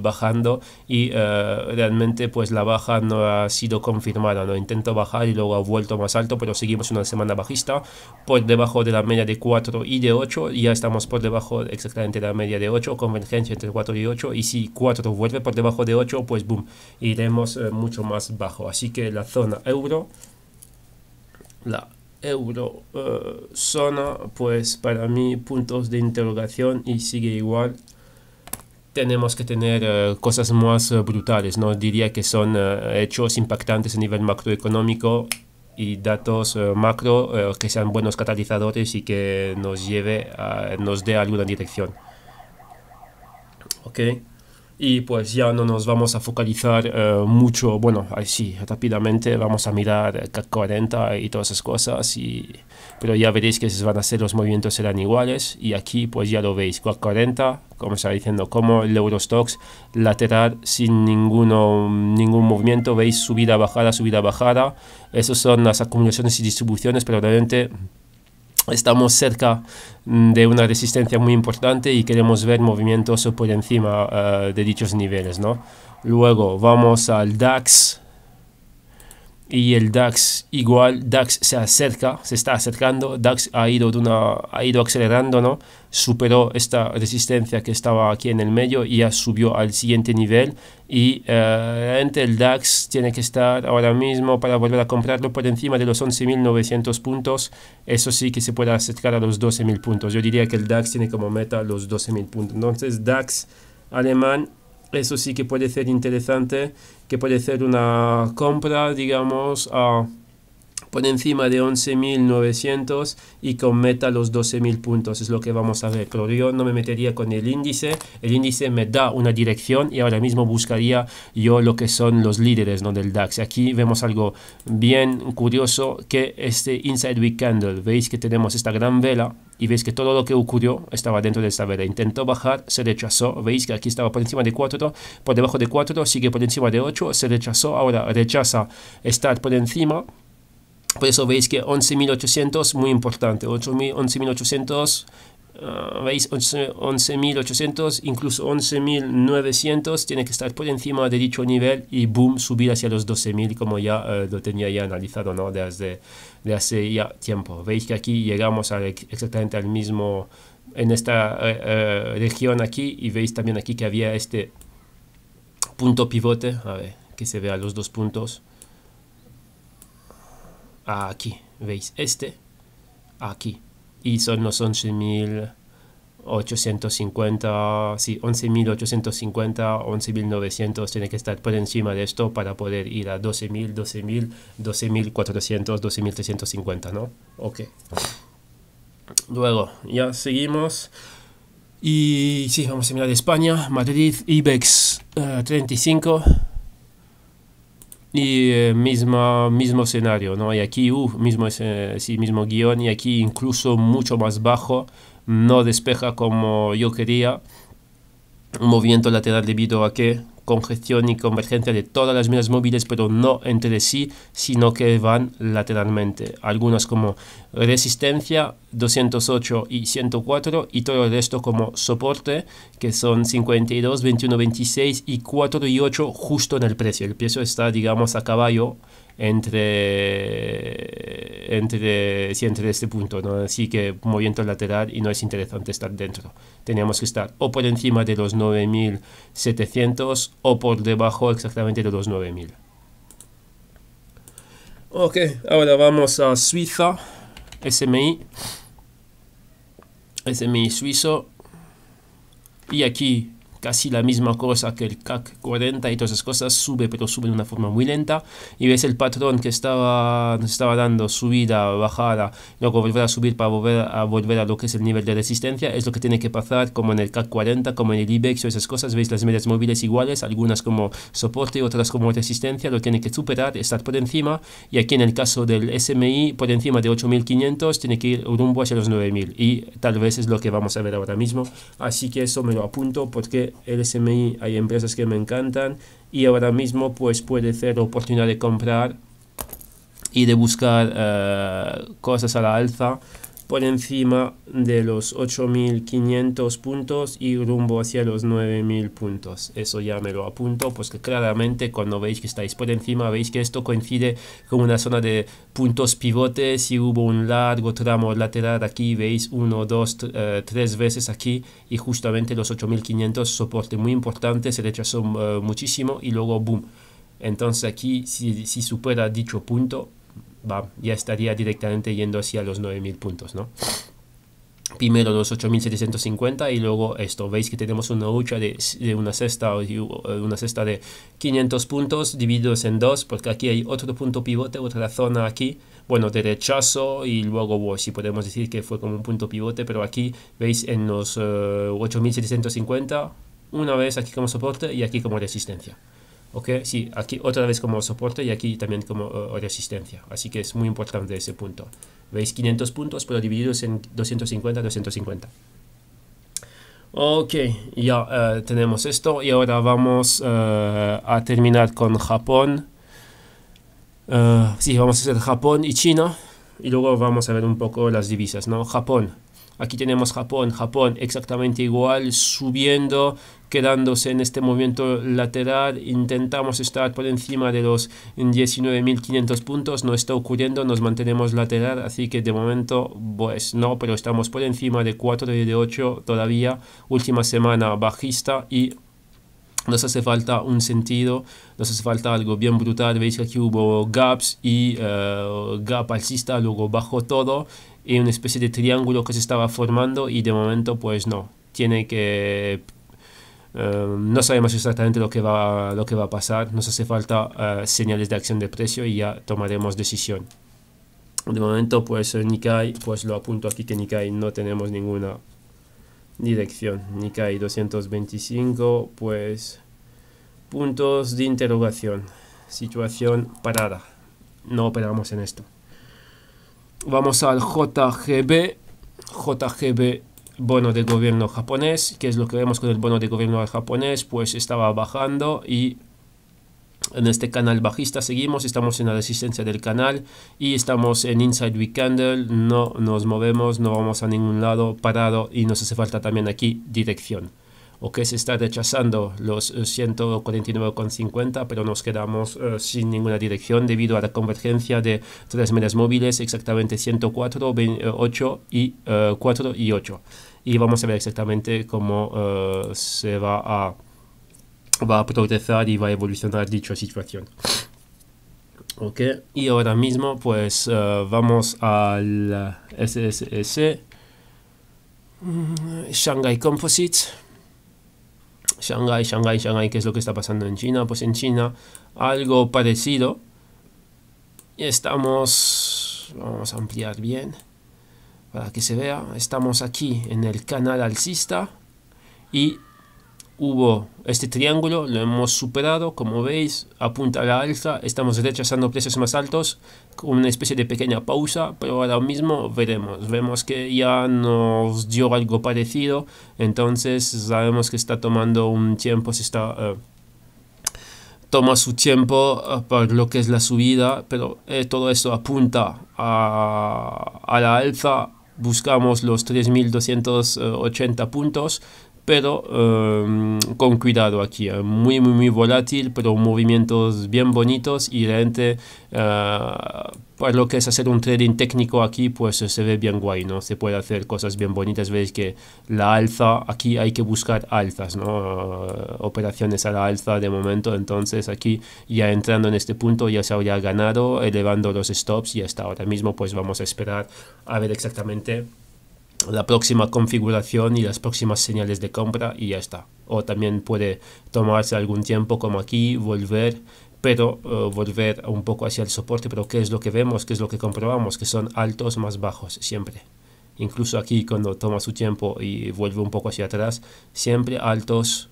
bajando y realmente pues la baja no ha sido confirmada, ¿no? Intentó bajar y luego ha vuelto más alto, pero seguimos una semana bajista por debajo de la media de 4 y de 8, y ya estamos por debajo exactamente de la media de 8, convergencia entre 4 y 8, y si 4 vuelve por debajo de 8, pues boom, iremos mucho más bajo. Así que la zona euro, la eurozona, pues para mí puntos de interrogación y sigue igual. Tenemos que tener cosas más brutales, ¿no? Diría que son hechos impactantes a nivel macroeconómico y datos macro que sean buenos catalizadores y que nos lleve a, nos dé alguna dirección. Ok. Y pues ya no nos vamos a focalizar mucho, bueno, así rápidamente vamos a mirar CAC 40 y todas esas cosas, pero ya veréis que esos van a ser, los movimientos serán iguales, y aquí pues ya lo veis, CAC 40, como está diciendo, como el Eurostoxx lateral sin ningún movimiento, veis subida, bajada, esas son las acumulaciones y distribuciones, pero realmente estamos cerca de una resistencia muy importante y queremos ver movimientos por encima de dichos niveles, ¿no? Luego vamos al DAX, y el DAX igual, DAX se acerca, se está acercando, DAX ha ido acelerando, ¿no? Superó esta resistencia que estaba aquí en el medio y ya subió al siguiente nivel, y realmente el DAX tiene que estar ahora mismo para volver a comprarlo por encima de los 11.900 puntos, eso sí que se puede acercar a los 12.000 puntos, yo diría que el DAX tiene como meta los 12.000 puntos, entonces DAX alemán, eso sí que puede ser interesante, que puede ser una compra, digamos, por encima de 11.900 y con meta los 12.000 puntos, es lo que vamos a ver, pero yo no me metería con el índice me da una dirección y ahora mismo buscaría yo lo que son los líderes, ¿no? Del DAX. Aquí vemos algo bien curioso, que este Inside Week Candle, veis que tenemos esta gran vela, y veis que todo lo que ocurrió estaba dentro de esta vela, intentó bajar, se rechazó, veis que aquí estaba por encima de 4, por debajo de 4, sigue por encima de 8, se rechazó, ahora rechaza estar por encima, por eso veis que 11.800, muy importante, 11.800, veis 11.800, incluso 11.900, tiene que estar por encima de dicho nivel y boom, subir hacia los 12.000 como ya lo tenía ya analizado, ¿no? Desde hace ya tiempo. Veis que aquí llegamos exactamente al mismo, en esta región aquí, y veis también aquí que había este punto pivote, a ver, que se vean los dos puntos. Aquí, veis este, aquí, y son los 11.850, sí, 11.850, 11.900, tiene que estar por encima de esto para poder ir a 12.000, 12.000, 12.400, 12.350, ¿no? Ok. Luego, ya seguimos. Y sí, vamos a mirar España, Madrid, IBEX 35. Y mismo escenario, ¿no? Y aquí, mismo guión, y aquí incluso mucho más bajo, no despeja como yo quería, un movimiento lateral debido a que congestión y convergencia de todas las miras móviles, pero no entre sí, sino que van lateralmente, algunas como resistencia, 208 y 104, y todo el resto como soporte, que son 52, 21, 26 y 4 y 8 justo en el precio. El precio está, digamos, a caballo entre este punto, ¿no? Así que movimiento lateral y no es interesante estar dentro. Teníamos que estar o por encima de los 9.700 o por debajo exactamente de los 9.000. Ok, ahora vamos a Suiza, SMI suizo, y aquí casi la misma cosa que el CAC 40 y todas esas cosas, sube, pero sube de una forma muy lenta, y ves el patrón que nos estaba dando, subida, bajada, luego volver a subir para volver a lo que es el nivel de resistencia, es lo que tiene que pasar como en el CAC 40, como en el IBEX o esas cosas, veis las medias móviles iguales, algunas como soporte y otras como resistencia, lo tiene que superar, estar por encima, y aquí en el caso del SMI, por encima de 8.500, tiene que ir rumbo hacia los 9.000, y tal vez es lo que vamos a ver ahora mismo, así que eso me lo apunto, porque el SMI hay empresas que me encantan y ahora mismo pues puede ser oportunidad de comprar y de buscar cosas a la alza por encima de los 8.500 puntos y rumbo hacia los 9.000 puntos. Eso ya me lo apunto, pues que claramente cuando veis que estáis por encima, veis que esto coincide con una zona de puntos pivotes. Si hubo un largo tramo lateral aquí, veis 1, 2, 3 veces aquí, y justamente los 8.500, soporte muy importante, se rechazó muchísimo y luego boom. Entonces aquí si supera dicho punto, ya estaría directamente yendo hacia los 9.000 puntos, ¿no? Primero los 8.750 y luego esto. Veis que tenemos una lucha de una cesta de 500 puntos divididos en dos, porque aquí hay otro punto pivote, otra zona aquí, bueno, de rechazo, y luego si podemos decir que fue como un punto pivote, pero aquí veis en los 8.750 una vez aquí como soporte y aquí como resistencia. Ok, sí, aquí otra vez como soporte y aquí también como resistencia. Así que es muy importante ese punto. Veis 500 puntos, pero divididos en 250, 250. Ok, ya tenemos esto y ahora vamos a terminar con Japón. Sí, vamos a hacer Japón y China y luego vamos a ver un poco las divisas, ¿no? Japón. Aquí tenemos Japón exactamente igual, subiendo, quedándose en este movimiento lateral. Intentamos estar por encima de los 19.500 puntos, no está ocurriendo, nos mantenemos lateral, así que de momento pues no, pero estamos por encima de 4 y de 8 todavía, última semana bajista y nos hace falta un sentido, nos hace falta algo bien brutal. Veis que aquí hubo gaps y gap alcista, luego bajó todo y una especie de triángulo que se estaba formando y de momento pues no, tiene que... no sabemos exactamente lo que va a pasar, nos hace falta señales de acción de precio y ya tomaremos decisión. De momento pues Nikkei, pues lo apunto aquí que Nikkei no tenemos ninguna dirección. Nikkei 225 pues puntos de interrogación, situación parada, no operamos en esto. Vamos al JGB, bono de gobierno japonés. ¿Qué es lo que vemos con el bono de gobierno japonés? Pues estaba bajando y en este canal bajista seguimos, estamos en la resistencia del canal y estamos en Inside Week Candle, no nos movemos, no vamos a ningún lado, parado, y nos hace falta también aquí dirección. Ok, se está rechazando los 149,50, pero nos quedamos sin ninguna dirección debido a la convergencia de tres medias móviles, exactamente 104, 8 y 4 y 8. Y vamos a ver exactamente cómo se va a progresar y va a evolucionar dicha situación. Ok, y ahora mismo pues vamos al SSS, Shanghai Composites. Shanghai, ¿qué es lo que está pasando en China? Pues en China algo parecido. Estamos, vamos a ampliar bien para que se vea, estamos aquí en el canal alcista y hubo este triángulo, lo hemos superado, como veis, apunta a la alza, estamos rechazando precios más altos, con una especie de pequeña pausa, pero ahora mismo vemos que ya nos dio algo parecido, entonces sabemos que está tomando un tiempo, toma su tiempo por lo que es la subida, pero todo esto apunta a la alza, buscamos los 3.280 puntos, pero con cuidado aquí, muy volátil, pero movimientos bien bonitos y realmente para lo que es hacer un trading técnico aquí, pues se ve bien guay, ¿no? Se puede hacer cosas bien bonitas, veis que la alza, aquí hay que buscar alzas, ¿no? Operaciones a la alza de momento, entonces aquí ya entrando en este punto ya se habría ganado, elevando los stops y hasta ahora mismo pues vamos a esperar a ver exactamente la próxima configuración y las próximas señales de compra y ya está. O también puede tomarse algún tiempo como aquí, volver, pero volver un poco hacia el soporte, pero ¿qué es lo que vemos? ¿Qué es lo que comprobamos? Que son altos más bajos siempre. Incluso aquí cuando toma su tiempo y vuelve un poco hacia atrás, siempre altos,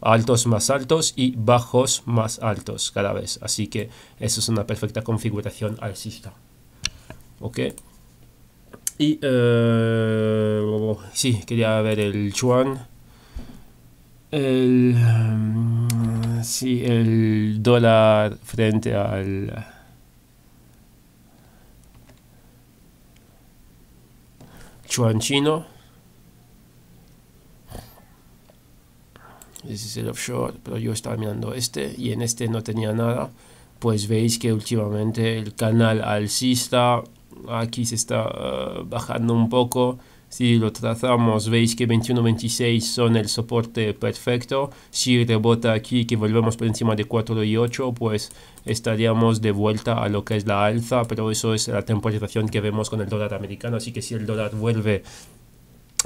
altos más altos y bajos más altos cada vez. Así que eso es una perfecta configuración alcista. ¿Ok? Y sí, quería ver el yuan, el dólar frente al yuan chino. Ese es el offshore, pero yo estaba mirando este y en este no tenía nada. Pues veis que últimamente el canal alcista aquí se está bajando un poco. Si lo trazamos, veis que 21.26 son el soporte perfecto. Si rebota aquí, que volvemos por encima de 4.8, pues estaríamos de vuelta a lo que es la alza, pero eso es la temporización que vemos con el dólar americano. Así que si el dólar vuelve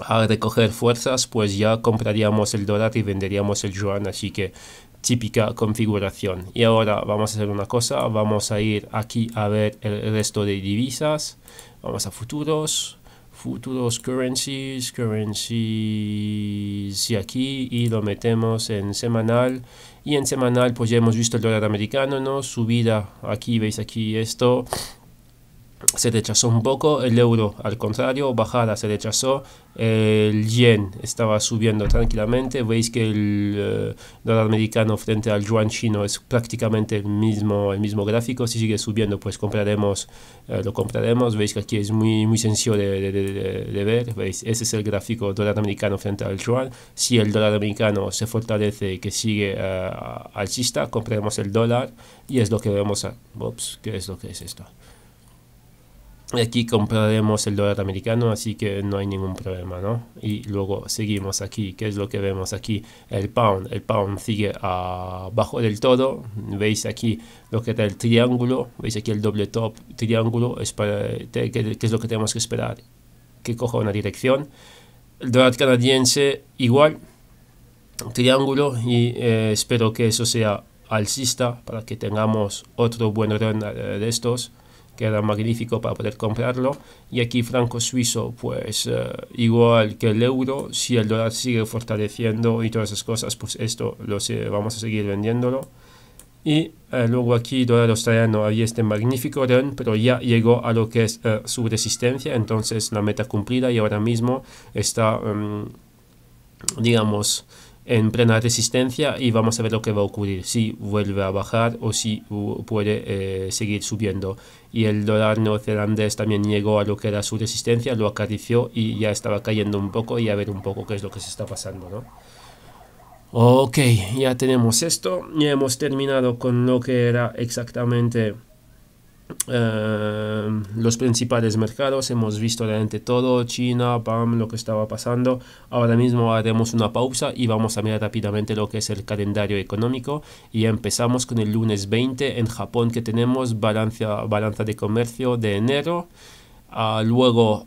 a recoger fuerzas, pues ya compraríamos el dólar y venderíamos el yuan. Así que típica configuración. Y ahora vamos a hacer una cosa, vamos a ir aquí a ver el resto de divisas. Vamos a futuros, futuros currencies, currencies, y aquí, y lo metemos en semanal. Y en semanal pues ya hemos visto el dólar americano, ¿no? Subida, aquí veis aquí esto, se rechazó un poco. El euro al contrario, bajada, se rechazó. El yen estaba subiendo tranquilamente. Veis que el dólar americano frente al yuan chino es prácticamente el mismo gráfico. Si sigue subiendo pues compraremos, lo compraremos. Veis que aquí es muy sencillo de ver. Veis, ese es el gráfico dólar americano frente al yuan. Si el dólar americano se fortalece, que sigue alcista, compraremos el dólar, y es lo que vemos. Ups, ¿qué es lo que es esto? Aquí compraremos el dólar americano, así que no hay ningún problema, ¿no? Y luego seguimos aquí, ¿qué es lo que vemos aquí? El pound. El pound sigue abajo del todo. Veis aquí lo que da el triángulo, veis aquí el doble top, triángulo, es para, ¿qué es lo que tenemos que esperar? Que coja una dirección. El dólar canadiense igual, triángulo, y espero que eso sea alcista para que tengamos otro buen run de estos, que era magnífico para poder comprarlo. Y aquí franco suizo, pues igual que el euro, si el dólar sigue fortaleciendo y todas esas cosas, pues esto lo vamos a seguir vendiéndolo. Y luego aquí dólar australiano, había este magnífico run, pero ya llegó a lo que es su resistencia, entonces la meta cumplida, y ahora mismo está, digamos, en plena resistencia, y vamos a ver lo que va a ocurrir, si vuelve a bajar o si puede seguir subiendo. Y el dólar neozelandés también llegó a lo que era su resistencia, lo acarició y ya estaba cayendo un poco, y a ver un poco qué es lo que se está pasando, ¿no? Ok, ya tenemos esto, ya hemos terminado con lo que era exactamente los principales mercados. Hemos visto realmente todo, China, PAM, lo que estaba pasando. Ahora mismo haremos una pausa y vamos a mirar rápidamente lo que es el calendario económico, y empezamos con el lunes 20 en Japón, que tenemos balanza de comercio de enero. Luego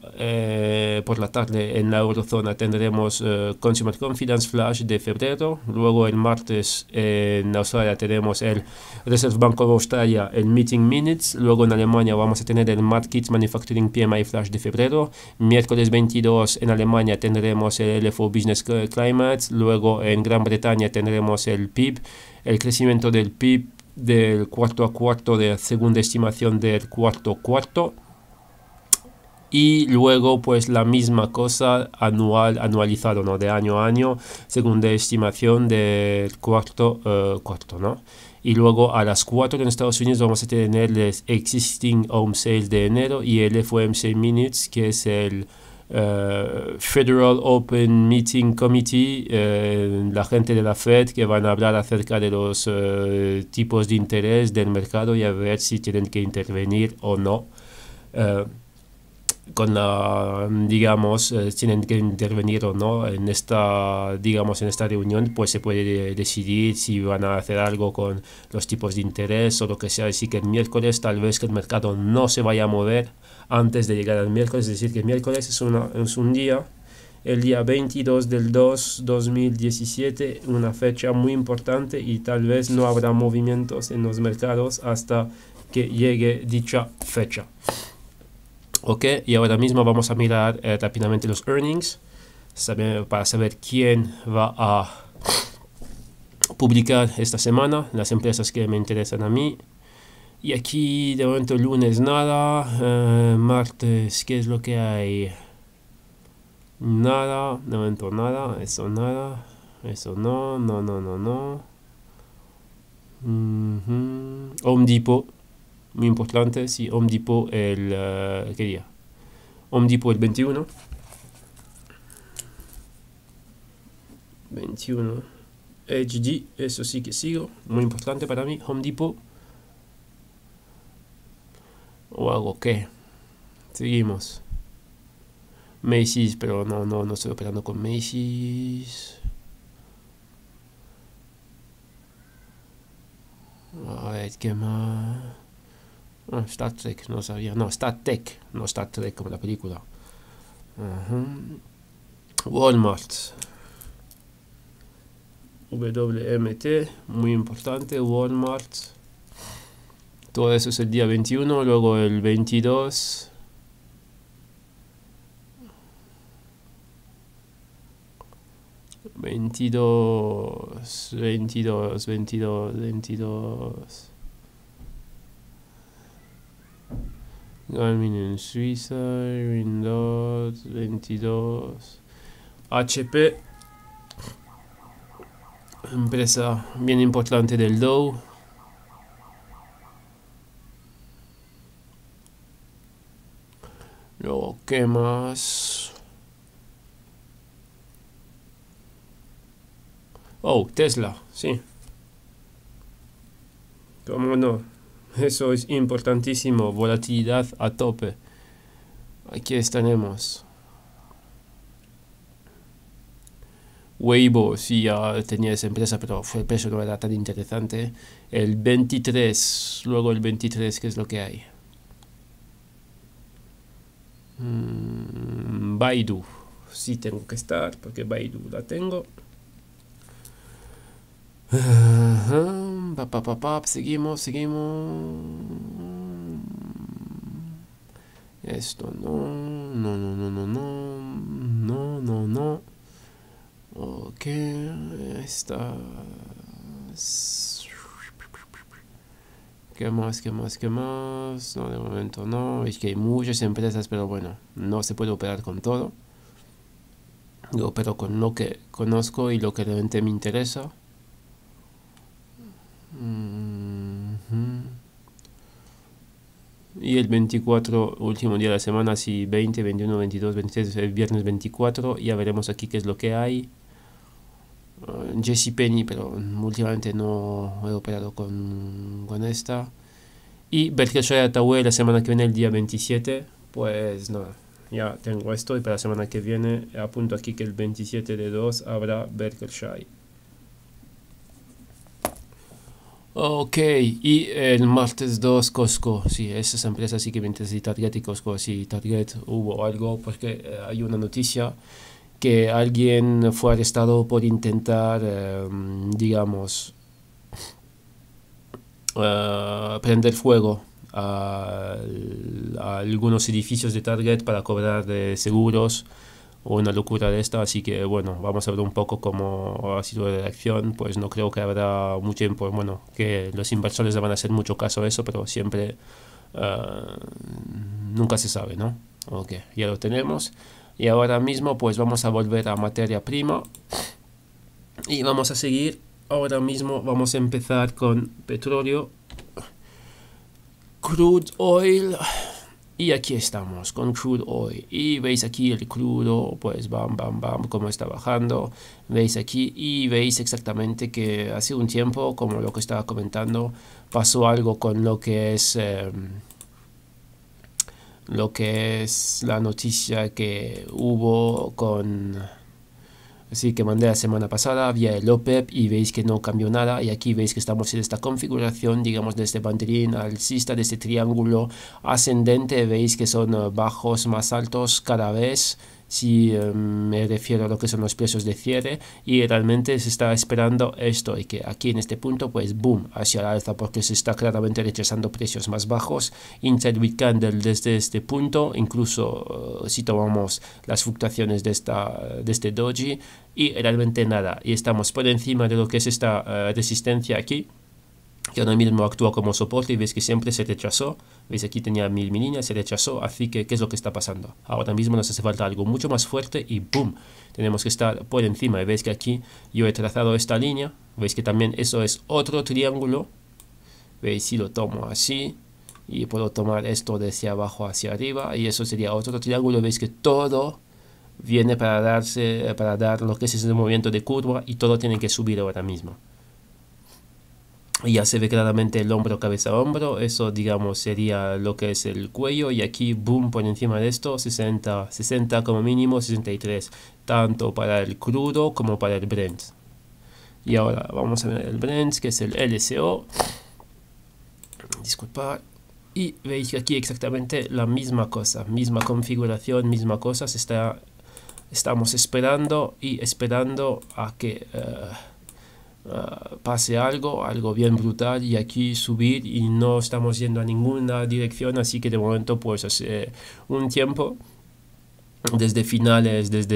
por la tarde en la eurozona tendremos Consumer Confidence Flash de febrero. Luego el martes en Australia tenemos el Reserve Bank of Australia en Meeting Minutes. Luego en Alemania vamos a tener el Market Manufacturing PMI Flash de febrero. Miércoles 22 en Alemania tendremos el LFO Business Climate. Luego en Gran Bretaña tendremos el PIB, el crecimiento del PIB del cuarto a cuarto, de segunda estimación del cuarto a cuarto. Y luego pues la misma cosa anualizado, ¿no? De año a año, segunda estimación del cuarto, ¿no? Y luego a las 4 en Estados Unidos vamos a tener el Existing Home Sales de enero y el FOMC Minutes, que es el Federal Open Meeting Committee, la gente de la Fed que van a hablar acerca de los tipos de interés del mercado y a ver si tienen que intervenir o no. Con la, digamos, tienen que intervenir o no en esta, digamos, en esta reunión, pues se puede decidir si van a hacer algo con los tipos de interés o lo que sea. Así que el miércoles tal vez que el mercado no se vaya a mover antes de llegar al miércoles, es decir, que el miércoles es un día, el día 22/2/2017, una fecha muy importante, y tal vez no habrá movimientos en los mercados hasta que llegue dicha fecha. Ok, y ahora mismo vamos a mirar rápidamente los earnings para saber quién va a publicar esta semana, las empresas que me interesan a mí. Y aquí de momento lunes nada, martes, ¿qué es lo que hay? Nada, de momento nada, eso no. Home Depot. Muy importante, sí, Home Depot el, ¿qué día? Home Depot el 21, 21 HG, eso sí que sigo, muy importante para mí. Home Depot, o algo que seguimos. Macy's, pero no estoy operando con Macy's. A ver, ¿qué más? Star Trek, no sabía. No, Star Trek, no Star Trek como la película. Walmart, WMT, muy importante. Walmart, todo eso es el día 21. Luego el 22, Garmin en Suiza, Windows, 22, HP, empresa bien importante del Dow. Luego, ¿qué más? Oh, Tesla, sí. ¿Cómo no? Eso es importantísimo. Volatilidad a tope. Aquí estaremos. Weibo, sí, ya tenía esa empresa, pero el precio no era tan interesante. El 23, luego el 23, ¿qué es lo que hay? Baidu, sí tengo que estar, porque Baidu la tengo. Seguimos. Esto no. Ok, estas. ¿Qué más? No, de momento no. Es que hay muchas empresas, pero bueno, no se puede operar con todo. Yo opero con lo que conozco y lo que realmente me interesa. Y el 24, último día de la semana, sí, 20, 21, 22, 23, el viernes 24, ya veremos aquí qué es lo que hay. JCPenney, pero últimamente no he operado con esta. Y Berkshire Hathaway la semana que viene, el día 27, pues nada, ya tengo esto, y para la semana que viene apunto aquí que el 27 de 2 habrá Berkshire. Ok, y el martes 2 Costco, sí, esas empresas sí que me interesan. Target y Costco, sí, Target hubo algo porque hay una noticia que alguien fue arrestado por intentar, digamos, prender fuego a algunos edificios de Target para cobrar seguros o una locura de esta. Así que bueno, vamos a ver un poco cómo ha sido la reacción. Pues no creo que habrá mucho tiempo, bueno, que los inversores le van a hacer mucho caso a eso, pero siempre nunca se sabe, ¿no? Ok, ya lo tenemos. Y ahora mismo pues vamos a volver a materia prima y vamos a seguir. Ahora mismo vamos a empezar con petróleo, crude oil. Y aquí estamos con crude oil, y veis aquí el crudo, pues bam, como está bajando, veis aquí, y veis exactamente que hace un tiempo, como lo que estaba comentando, pasó algo con lo que es la noticia que hubo con, así que mandé la semana pasada, había el OPEC, y veis que no cambió nada, y aquí veis que estamos en esta configuración, digamos, de este banderín alcista, de este triángulo ascendente, veis que son bajos más altos cada vez, si me refiero a lo que son los precios de cierre, y realmente se está esperando esto, y que aquí en este punto, pues boom, hacia la alza, porque se está claramente rechazando precios más bajos, intraday candle desde este punto, incluso si tomamos las fluctuaciones de este doji, y realmente nada, y estamos por encima de lo que es esta resistencia aquí, que ahora mismo actúa como soporte, y veis que siempre se rechazó, veis aquí tenía mi línea, se rechazó, así que ¿qué es lo que está pasando? Ahora mismo nos hace falta algo mucho más fuerte y ¡boom! Tenemos que estar por encima, y veis que aquí yo he trazado esta línea, veis que también eso es otro triángulo, veis si lo tomo así, y puedo tomar esto desde abajo hacia arriba, y eso sería otro triángulo, veis que todo viene para dar lo que es ese movimiento de curva y todo tiene que subir ahora mismo. Ya se ve claramente el hombro, cabeza a hombro, eso digamos sería lo que es el cuello, y aquí boom por encima de esto, 60 como mínimo, 63, tanto para el crudo como para el Brent. Y ahora vamos a ver el Brent, que es el LCO, disculpad, y veis que aquí exactamente la misma cosa, misma configuración, misma cosa, estamos esperando y esperando a que... pase algo bien brutal y aquí subir, y no estamos yendo a ninguna dirección, así que de momento pues hace un tiempo desde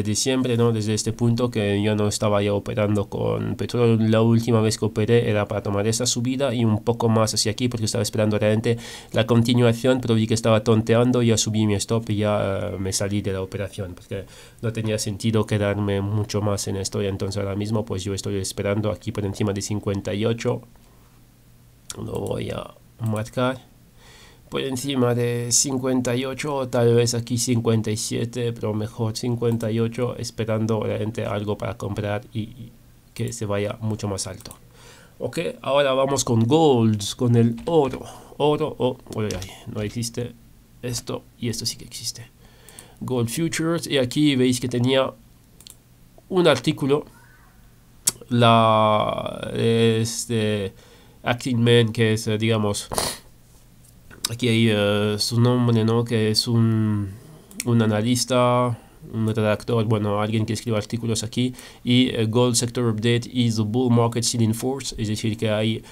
diciembre, ¿no? Desde este punto que yo no estaba ya operando con petróleo. La última vez que operé era para tomar esa subida y un poco más hacia aquí porque estaba esperando realmente la continuación, pero vi que estaba tonteando, ya subí mi stop y ya me salí de la operación porque no tenía sentido quedarme mucho más en esto. Y entonces ahora mismo pues yo estoy esperando aquí por encima de 58, lo voy a marcar. Por encima de 58, tal vez aquí 57, pero mejor 58, esperando realmente algo para comprar y que se vaya mucho más alto. Ok, ahora vamos con gold, con el oro. No existe esto, y esto sí que existe. Gold Futures, y aquí veis que tenía un artículo, Acting Man, que es, digamos... Aquí hay su nombre, ¿no? Que es un analista, un redactor, bueno, alguien que escribe artículos aquí. Y Gold Sector Update is the bull market still in force. Es decir, que hay...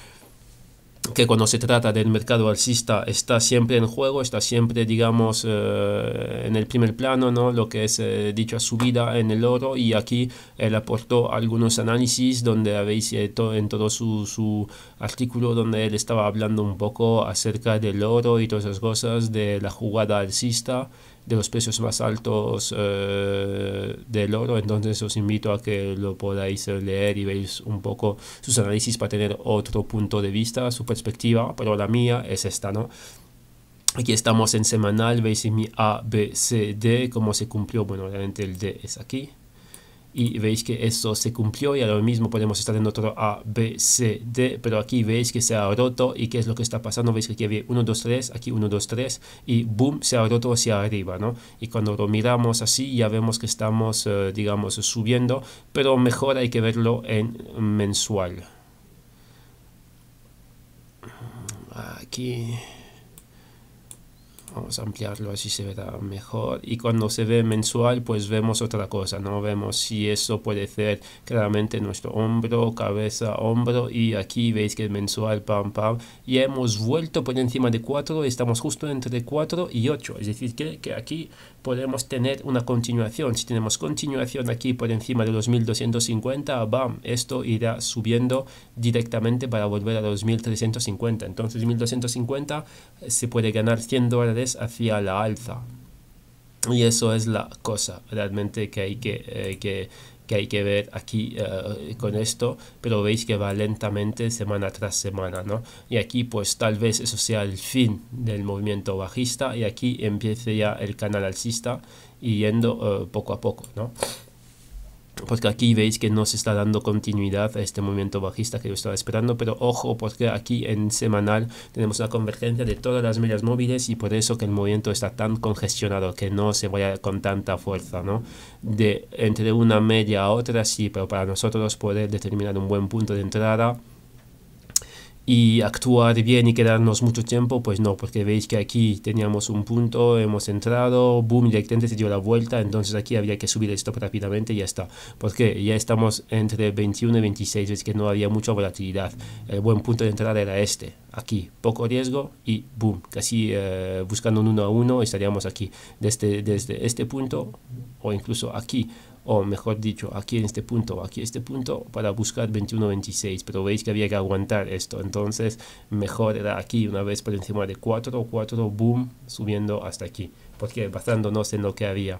que cuando se trata del mercado alcista está siempre en juego, está siempre, digamos, en el primer plano, ¿no? Lo que es dicha subida en el oro. Y aquí él aportó algunos análisis donde habéis en todo su artículo, donde él estaba hablando un poco acerca del oro y todas esas cosas, de la jugada alcista, de los precios más altos del oro. Entonces os invito a que lo podáis leer y veis un poco sus análisis para tener otro punto de vista, su perspectiva, pero la mía es esta, ¿no? Aquí estamos en semanal, veis en mi ABCD cómo se cumplió, bueno, realmente el D es aquí, y veis que eso se cumplió, y ahora mismo podemos estar en otro A, B, C, D, pero aquí veis que se ha roto. ¿Y qué es lo que está pasando? Veis que aquí había 1, 2, 3, aquí 1, 2, 3 y boom, se ha roto hacia arriba, ¿no? Y cuando lo miramos así ya vemos que estamos, digamos, subiendo, pero mejor hay que verlo en mensual. Aquí... vamos a ampliarlo, así se verá mejor. Y cuando se ve mensual, pues vemos otra cosa, ¿no? Vemos si eso puede ser claramente nuestro hombro, cabeza, hombro. Y aquí veis que el mensual, pam, pam. Y hemos vuelto por encima de 4. Estamos justo entre 4 y 8. Es decir, que aquí podemos tener una continuación. Si tenemos continuación aquí por encima de los 1250, bam, esto irá subiendo directamente para volver a los 1350. Entonces, 1250 se puede ganar $100 hacia la alza, y eso es la cosa realmente que hay que hay que ver aquí con esto. Pero veis que va lentamente semana tras semana, ¿no? Y aquí pues tal vez eso sea el fin del movimiento bajista y aquí empiece ya el canal alcista y yendo poco a poco, ¿no? Porque aquí veis que no se está dando continuidad a este movimiento bajista que yo estaba esperando. Pero ojo, porque aquí en semanal tenemos la convergencia de todas las medias móviles, y por eso que el movimiento está tan congestionado, que no se vaya con tanta fuerza, ¿no? De entre una media a otra sí, pero para nosotros poder determinar un buen punto de entrada y actuar bien y quedarnos mucho tiempo, pues no, porque veis que aquí teníamos un punto, hemos entrado, boom, directamente se dio la vuelta. Entonces aquí habría que subir esto rápidamente y ya está, porque ya estamos entre 21 y 26, es que no había mucha volatilidad. El buen punto de entrada era este, aquí, poco riesgo y boom, casi buscando un 1 a 1 estaríamos aquí, desde este punto o incluso aquí, o mejor dicho, aquí en este punto, aquí este punto, para buscar 21-26, pero veis que había que aguantar esto. Entonces mejor era aquí, una vez por encima de 4, boom, subiendo hasta aquí, porque basándonos en lo que había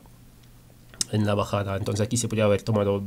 en la bajada. Entonces aquí se podría haber tomado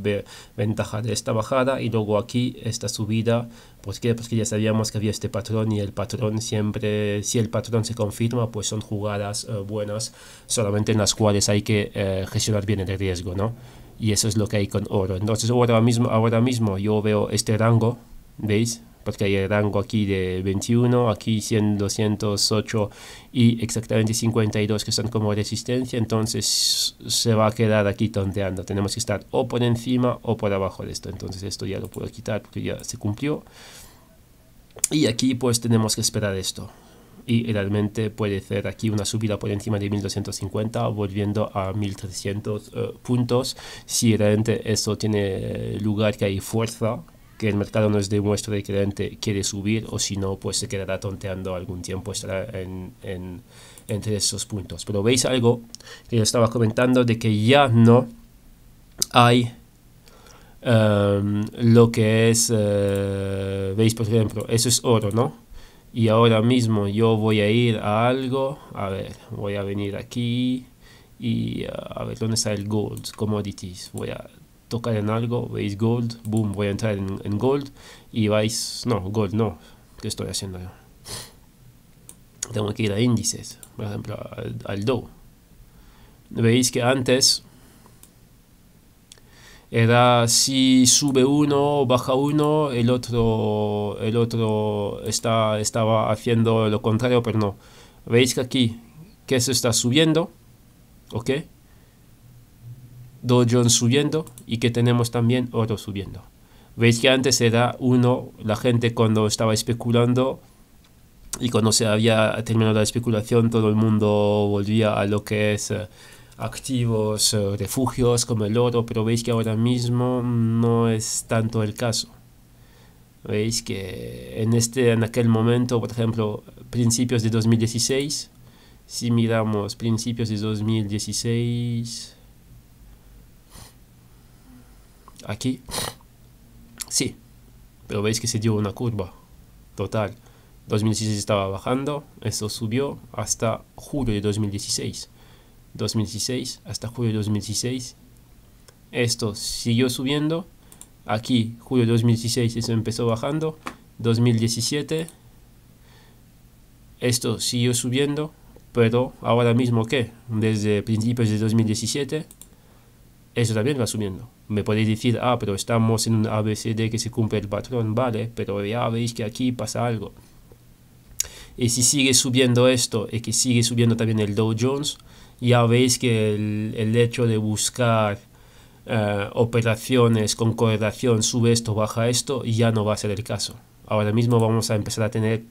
ventaja de esta bajada y luego aquí esta subida. ¿Por qué? Porque ya sabíamos que había este patrón y el patrón siempre, si el patrón se confirma, pues son jugadas buenas, solamente en las cuales hay que gestionar bien el riesgo, ¿no? Y eso es lo que hay con oro. Entonces ahora mismo yo veo este rango, ¿veis? Porque hay el rango aquí de 21, aquí 100, 208 y exactamente 52 que están como resistencia. Entonces se va a quedar aquí tonteando. Tenemos que estar o por encima o por abajo de esto. Entonces esto ya lo puedo quitar porque ya se cumplió. Y aquí pues tenemos que esperar esto. Y realmente puede ser aquí una subida por encima de 1250, volviendo a 1300 puntos. Si realmente eso tiene lugar, que hay fuerza, que el mercado nos demuestre que realmente quiere subir, o si no, pues se quedará tonteando algún tiempo, estará entre esos puntos. Pero veis algo que yo estaba comentando, de que ya no hay lo que es, veis por ejemplo, eso es oro, ¿no? Y ahora mismo yo voy a ir a algo, a ver, voy a venir aquí y a ver, ¿dónde está el gold? Commodities, voy a tocar en algo, veis gold, boom, voy a entrar en gold y vais, no, gold no, ¿qué estoy haciendo yo? Tengo que ir a índices, por ejemplo al Dow. Veis que antes era si sube uno, baja uno, el otro estaba haciendo lo contrario, pero no. Veis que aquí, que se está subiendo, ¿ok? Dow Jones subiendo, y que tenemos también oro subiendo. Veis que antes era uno, la gente cuando estaba especulando y cuando se había terminado la especulación, todo el mundo volvía a lo que es activos, refugios como el oro, pero veis que ahora mismo no es tanto el caso. Veis que en aquel momento, por ejemplo, principios de 2016, si miramos principios de 2016... Aquí, sí, pero veis que se dio una curva total. 2016 estaba bajando, eso subió hasta julio de 2016. 2016 hasta julio de 2016. Esto siguió subiendo. Aquí, julio de 2016, eso empezó bajando. 2017. Esto siguió subiendo, pero ahora mismo, ¿qué? Desde principios de 2017, eso también va subiendo. Me podéis decir, ah, pero estamos en un ABCD que se cumple el patrón, vale, pero ya veis que aquí pasa algo. Y si sigue subiendo esto, y que sigue subiendo también el Dow Jones, ya veis que el hecho de buscar operaciones con correlación, sube esto, baja esto, ya no va a ser el caso. Ahora mismo vamos a empezar a tener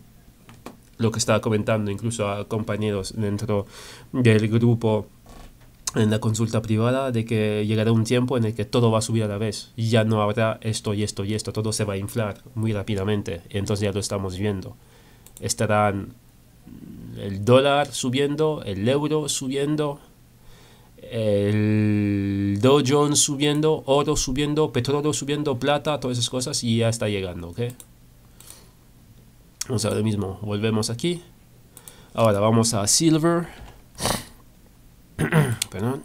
lo que estaba comentando incluso a compañeros dentro del grupo, en la consulta privada, de que llegará un tiempo en el que todo va a subir a la vez. Ya no habrá esto y esto y esto. Todo se va a inflar muy rápidamente. Entonces ya lo estamos viendo. Estarán el dólar subiendo, el euro subiendo, el Dow Jones subiendo, oro subiendo, petróleo subiendo, plata, todas esas cosas, y ya está llegando, ¿ok? Vamos, ahora mismo volvemos aquí. Ahora vamos a silver. Perdón,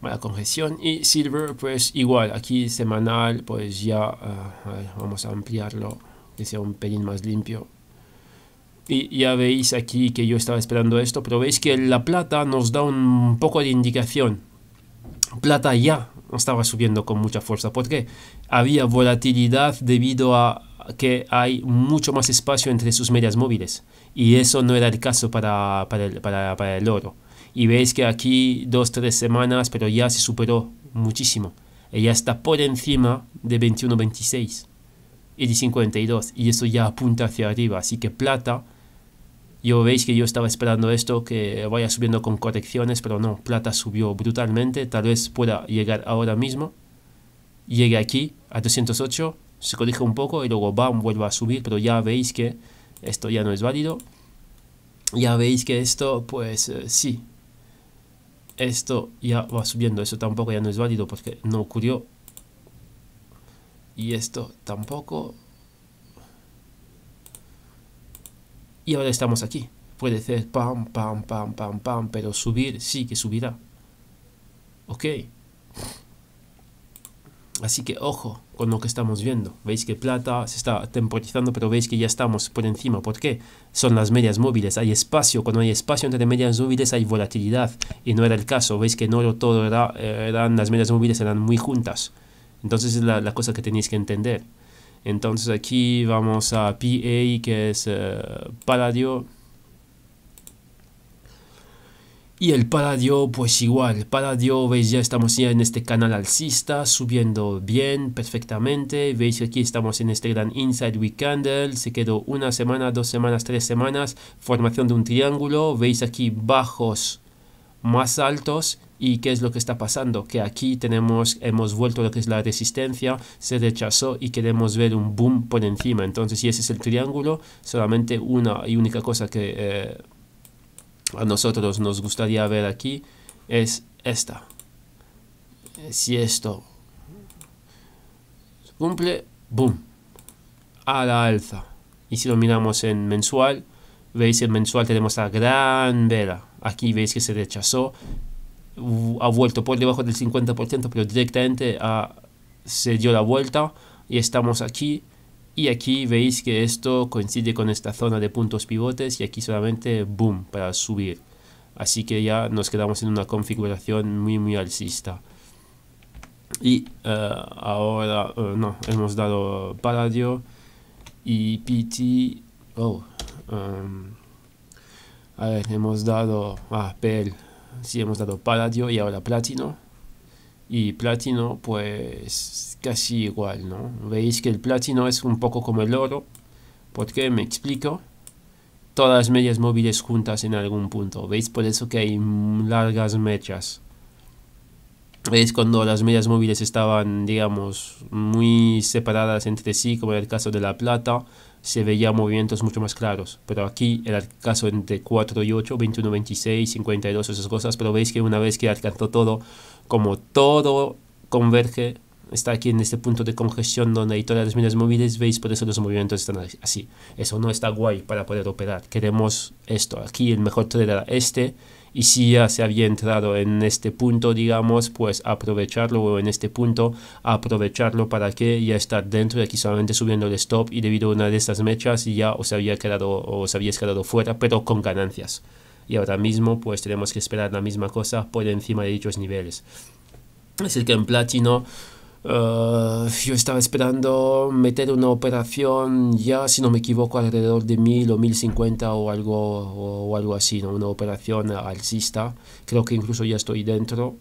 mala congestión. Y silver pues igual aquí semanal, pues ya a ver, vamos a ampliarlo, que sea un pelín más limpio. Y ya veis aquí que yo estaba esperando esto, pero veis que la plata nos da un poco de indicación. Plata ya estaba subiendo con mucha fuerza porque había volatilidad debido a que hay mucho más espacio entre sus medias móviles, y eso no era el caso para el oro. Y veis que aquí 2-3 semanas, pero ya se superó muchísimo. Ella está por encima de 21.26 y de 52. Y eso ya apunta hacia arriba. Así que plata, yo veis que yo estaba esperando esto, que vaya subiendo con correcciones, pero no, plata subió brutalmente. Tal vez pueda llegar ahora mismo. Llegue aquí a 208, se corrige un poco y luego bam, vuelve a subir. Pero ya veis que esto ya no es válido. Ya veis que esto, pues sí. Esto ya va subiendo, eso tampoco ya no es válido porque no ocurrió. Y esto tampoco. Y ahora estamos aquí. Puede ser pam, pam, pam, pam, pam, pero subir sí que subirá. Ok. Así que ojo con lo que estamos viendo. Veis que plata se está temporizando, pero veis que ya estamos por encima. ¿Por qué? Son las medias móviles. Hay espacio. Cuando hay espacio entre medias móviles hay volatilidad. Y no era el caso. Veis que en oro todo eran las medias móviles eran muy juntas. Entonces es la cosa que tenéis que entender. Entonces aquí vamos a PA, que es paladio. Y el paladio, pues igual, paladio, veis, ya estamos ya en este canal alcista, subiendo bien, perfectamente. Veis que aquí estamos en este gran Inside Week Candle, se quedó una semana, dos semanas, tres semanas, formación de un triángulo. Veis aquí bajos más altos. ¿Y qué es lo que está pasando? Que aquí hemos vuelto a lo que es la resistencia, se rechazó y queremos ver un boom por encima. Entonces, si ese es el triángulo, solamente una y única cosa que a nosotros nos gustaría ver aquí es esta. Si esto cumple, boom, a la alza. Y si lo miramos en mensual, veis en mensual tenemos la gran vela. Aquí veis que se rechazó. Ha vuelto por debajo del 50%, pero directamente se dio la vuelta y estamos aquí. Y aquí veis que esto coincide con esta zona de puntos pivotes y aquí solamente boom para subir. Así que ya nos quedamos en una configuración muy muy alcista. Y ahora no, hemos dado paladio y PT. A ver, hemos dado PL. Sí, hemos dado paladio y ahora platino. Y platino, pues casi igual, ¿no? Veis que el platino es un poco como el oro. ¿Por qué? Me explico. Todas las medias móviles juntas en algún punto. ¿Veis? Por eso que hay largas mechas. ¿Veis? Cuando las medias móviles estaban, digamos, muy separadas entre sí, como en el caso de la plata, se veía movimientos mucho más claros, pero aquí era el caso entre 4 y 8, 21, 26, 52, esas cosas, pero veis que una vez que alcanzó todo, como todo converge, está aquí en este punto de congestión donde hay todas las medias móviles, veis, por eso los movimientos están así. Eso no está guay para poder operar, queremos esto, aquí el mejor trade era este, y si ya se había entrado en este punto, digamos, pues aprovecharlo, o en este punto, aprovecharlo para que ya estar dentro, y aquí solamente subiendo el stop, y debido a una de estas mechas, ya os habíais quedado fuera, pero con ganancias. Y ahora mismo, pues tenemos que esperar la misma cosa por encima de dichos niveles. Así que en platino, yo estaba esperando meter una operación ya, si no me equivoco, alrededor de 1000 o 1050 o algo así, ¿no? Una operación alcista. Creo que incluso ya estoy dentro.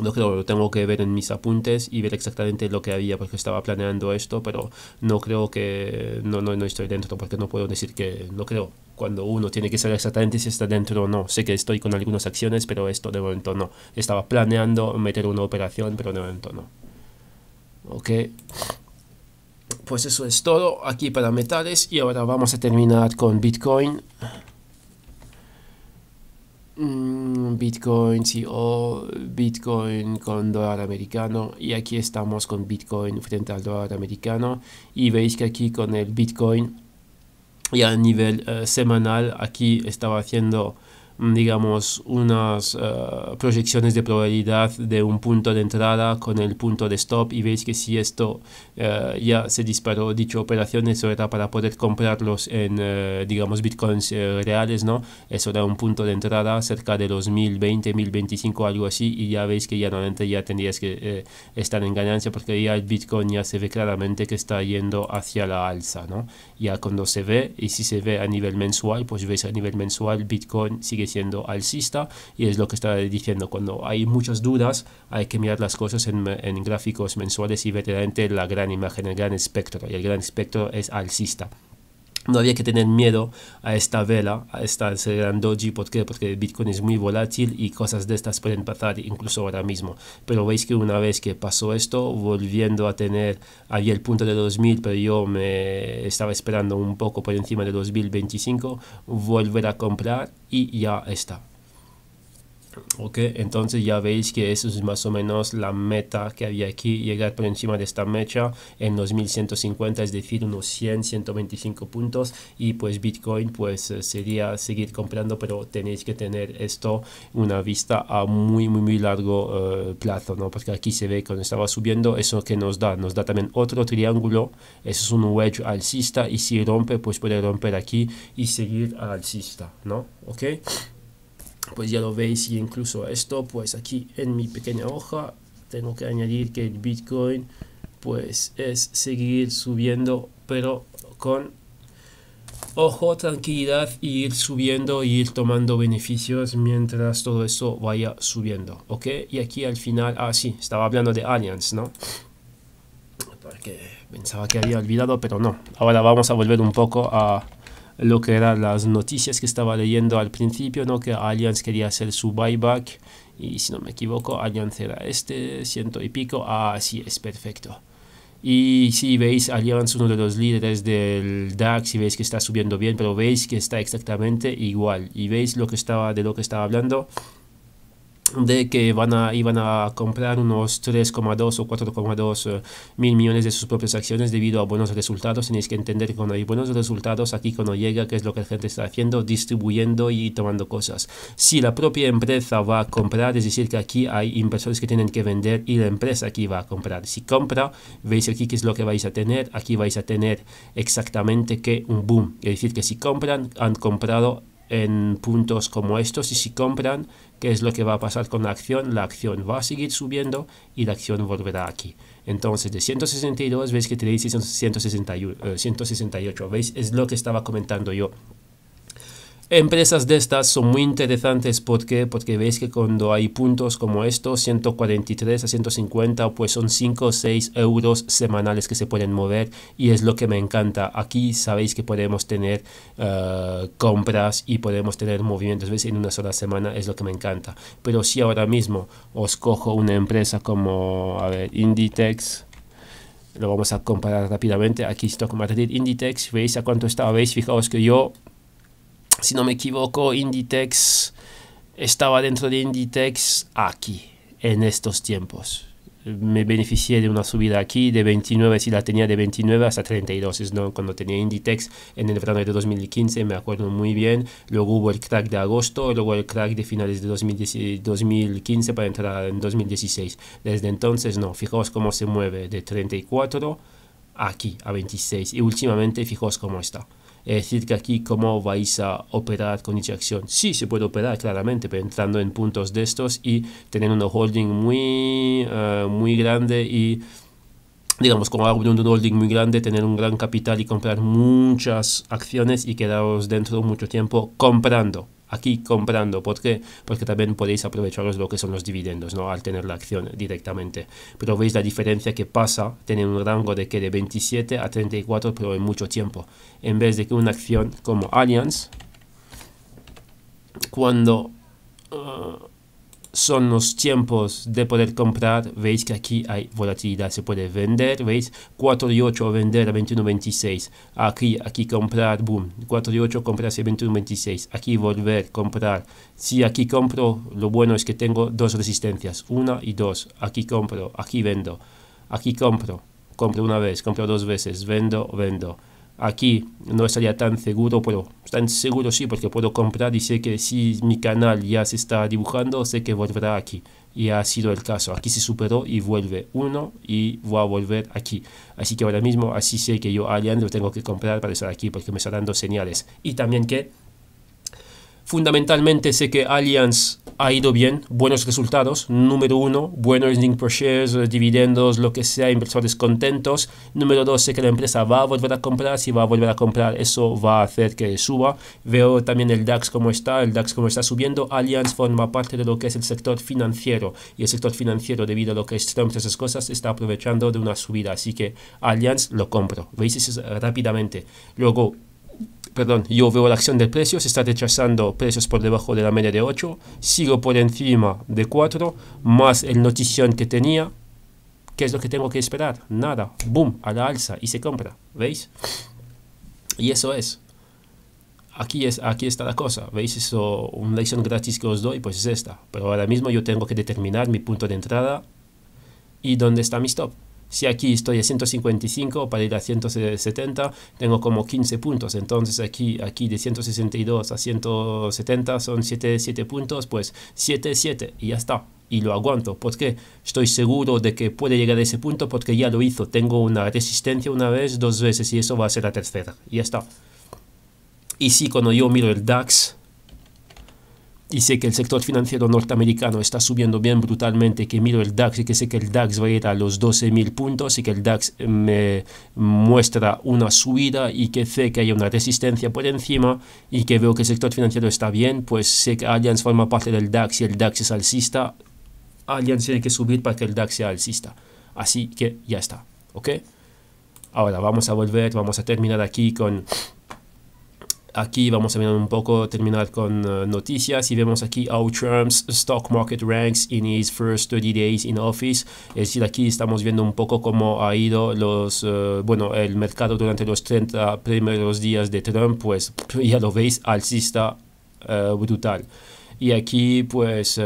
No creo, lo tengo que ver en mis apuntes y ver exactamente lo que había, porque estaba planeando esto, pero no creo que no estoy dentro, porque no puedo decir que no creo. Cuando uno tiene que saber exactamente si está dentro o no. Sé que estoy con algunas acciones, pero esto de momento no. Estaba planeando meter una operación, pero de momento no. Ok. Pues eso es todo aquí para metales. Y ahora vamos a terminar con Bitcoin. Bitcoin, sí, Bitcoin con dólar americano. Y aquí estamos con Bitcoin frente al dólar americano. Y veis que aquí con el Bitcoin... Y a nivel semanal, aquí estaba haciendo, digamos, unas proyecciones de probabilidad de un punto de entrada con el punto de stop. Y veis que si esto ya se disparó, dicha operación, eso era para poder comprarlos en, digamos, bitcoins reales, ¿no? Eso era un punto de entrada cerca de los 1020, 1025, algo así. Y ya veis que ya normalmente ya tendrías que estar en ganancia, porque ya el bitcoin ya se ve claramente que está yendo hacia la alza, ¿no? Ya cuando se ve, y si se ve a nivel mensual, pues veis a nivel mensual Bitcoin sigue siendo alcista, y es lo que estaba diciendo, cuando hay muchas dudas hay que mirar las cosas en gráficos mensuales y ver realmente la gran imagen, el gran espectro, y el gran espectro es alcista. No había que tener miedo a esta vela, a esta gran doji. ¿Por qué? Porque Bitcoin es muy volátil y cosas de estas pueden pasar incluso ahora mismo. Pero veis que una vez que pasó esto, volviendo a tener, había el punto de 2000, pero yo me estaba esperando un poco por encima de 2025, volver a comprar y ya está. Ok, entonces ya veis que eso es más o menos la meta que había aquí, llegar por encima de esta mecha en los 1150, es decir, unos 100, 125 puntos, y pues Bitcoin pues sería seguir comprando, pero tenéis que tener esto una vista a muy largo plazo, ¿no? Porque aquí se ve cuando estaba subiendo, eso que nos da también otro triángulo, eso es un wedge alcista, y si rompe pues puede romper aquí y seguir alcista, ¿no? Ok, pues ya lo veis, y incluso esto pues aquí en mi pequeña hoja tengo que añadir que el Bitcoin pues es seguir subiendo, pero con ojo, tranquilidad, y ir subiendo y ir tomando beneficios mientras todo eso vaya subiendo, ¿ok? Y aquí al final, sí, estaba hablando de Allianz, ¿no? Porque pensaba que había olvidado, pero no. Ahora vamos a volver un poco a lo que eran las noticias que estaba leyendo al principio, ¿no? Que Allianz quería hacer su buyback, y si no me equivoco, Allianz era este, 100 y pico, sí, es perfecto. Y si veis, Allianz, uno de los líderes del DAX, y veis que está subiendo bien, pero veis que está exactamente igual, y veis lo que estaba, de lo que estaba hablando, de que iban a comprar unos 3,2 o 4,2 mil millones de sus propias acciones debido a buenos resultados. Tenéis que entender que cuando hay buenos resultados, aquí cuando llega, ¿qué es lo que la gente está haciendo? Distribuyendo y tomando cosas. Si la propia empresa va a comprar, es decir, que aquí hay inversores que tienen que vender y la empresa aquí va a comprar. Si compra, veis aquí qué es lo que vais a tener. Aquí vais a tener exactamente que un boom. Es decir, que si compran, han comprado en puntos como estos, y si compran, ¿qué es lo que va a pasar con la acción? La acción va a seguir subiendo y la acción volverá aquí. Entonces de 162 veis que tenéis 168, veis, es lo que estaba comentando yo. Empresas de estas son muy interesantes, ¿por qué? Porque veis que cuando hay puntos como estos, 143 a 150, pues son 5 o 6 euros semanales que se pueden mover, y es lo que me encanta. Aquí sabéis que podemos tener compras y podemos tener movimientos, ¿veis? En una sola semana, es lo que me encanta. Pero si ahora mismo os cojo una empresa como, a ver, Inditex, lo vamos a comparar rápidamente. Aquí Stock Madrid, Inditex, ¿veis a cuánto estaba? ¿Veis? Fijaos que yo, si no me equivoco, Inditex estaba dentro de Inditex aquí, en estos tiempos. Me beneficié de una subida aquí de 29, si la tenía de 29 hasta 32, es, ¿no? Cuando tenía Inditex en el verano de 2015, me acuerdo muy bien. Luego hubo el crack de agosto, luego el crack de finales de 2015 para entrar en 2016. Desde entonces, no, fijaos cómo se mueve de 34 aquí a 26, y últimamente fijaos cómo está. Es decir, que aquí cómo vais a operar con dicha acción. Sí, se puede operar claramente, pero entrando en puntos de estos y tener una holding muy grande, y digamos, como abrir un holding muy grande, tener un gran capital y comprar muchas acciones y quedaros dentro mucho tiempo comprando. Aquí comprando, ¿por qué? Porque también podéis aprovecharos lo que son los dividendos, ¿no? Al tener la acción directamente. Pero veis la diferencia que pasa, tener un rango de que de 27 a 34, pero en mucho tiempo. En vez de que una acción como Allianz, cuando son los tiempos de poder comprar, veis que aquí hay volatilidad, se puede vender, veis, 4 y 8 vender a 21.26, aquí comprar, boom, 4 y 8 comprarse a 21.26, aquí volver, comprar. Si aquí compro, lo bueno es que tengo dos resistencias, 1 y 2, aquí compro, aquí vendo, aquí compro una vez, compro dos veces, vendo. Aquí no estaría tan seguro, pero tan seguro sí, porque puedo comprar y sé que si mi canal ya se está dibujando, sé que volverá aquí. Y ha sido el caso. Aquí se superó y vuelve uno y va a volver aquí. Así que ahora mismo así sé que yo Allianz lo tengo que comprar para estar aquí, porque me está dando señales. Y también que fundamentalmente sé que Allianz ha ido bien, buenos resultados, número uno, buen earnings per shares, dividendos, lo que sea, inversores contentos. Número dos, sé que la empresa va a volver a comprar, si va a volver a comprar, eso va a hacer que suba. Veo también el DAX como está subiendo. Allianz forma parte de lo que es el sector financiero, y el sector financiero, debido a lo que es Trump, esas cosas, está aprovechando de una subida, así que Allianz lo compro, veis eso rápidamente. Luego, yo veo la acción del precio, se está rechazando precios por debajo de la media de 8, sigo por encima de 4, más el notición que tenía. ¿Qué es lo que tengo que esperar? Nada, boom, a la alza y se compra, ¿veis? Y eso es. aquí está la cosa, ¿veis? Eso, una lección gratis que os doy, pues es esta. Pero ahora mismo yo tengo que determinar mi punto de entrada y dónde está mi stop. Si aquí estoy a 155 para ir a 170, tengo como 15 puntos. Entonces aquí de 162 a 170 son 7 puntos, pues 7 y ya está. Y lo aguanto, porque estoy seguro de que puede llegar a ese punto porque ya lo hizo. Tengo una resistencia una vez, dos veces y eso va a ser la tercera. Y ya está. Y si cuando yo miro el DAX y sé que el sector financiero norteamericano está subiendo bien brutalmente, que miro el DAX y que sé que el DAX va a ir a los 12.000 puntos y que el DAX me muestra una subida y que sé que hay una resistencia por encima y que veo que el sector financiero está bien, pues sé que Allianz forma parte del DAX y el DAX es alcista. Allianz tiene que subir para que el DAX sea alcista. Así que ya está, ¿ok? Ahora vamos a volver, vamos a terminar aquí con... Aquí vamos a mirar un poco, terminar con noticias y vemos aquí how Trump's stock market ranks in his first 30 days in office. Es decir, aquí estamos viendo un poco cómo ha ido los, el mercado durante los 30 primeros días de Trump, pues ya lo veis, alcista brutal. Y aquí pues...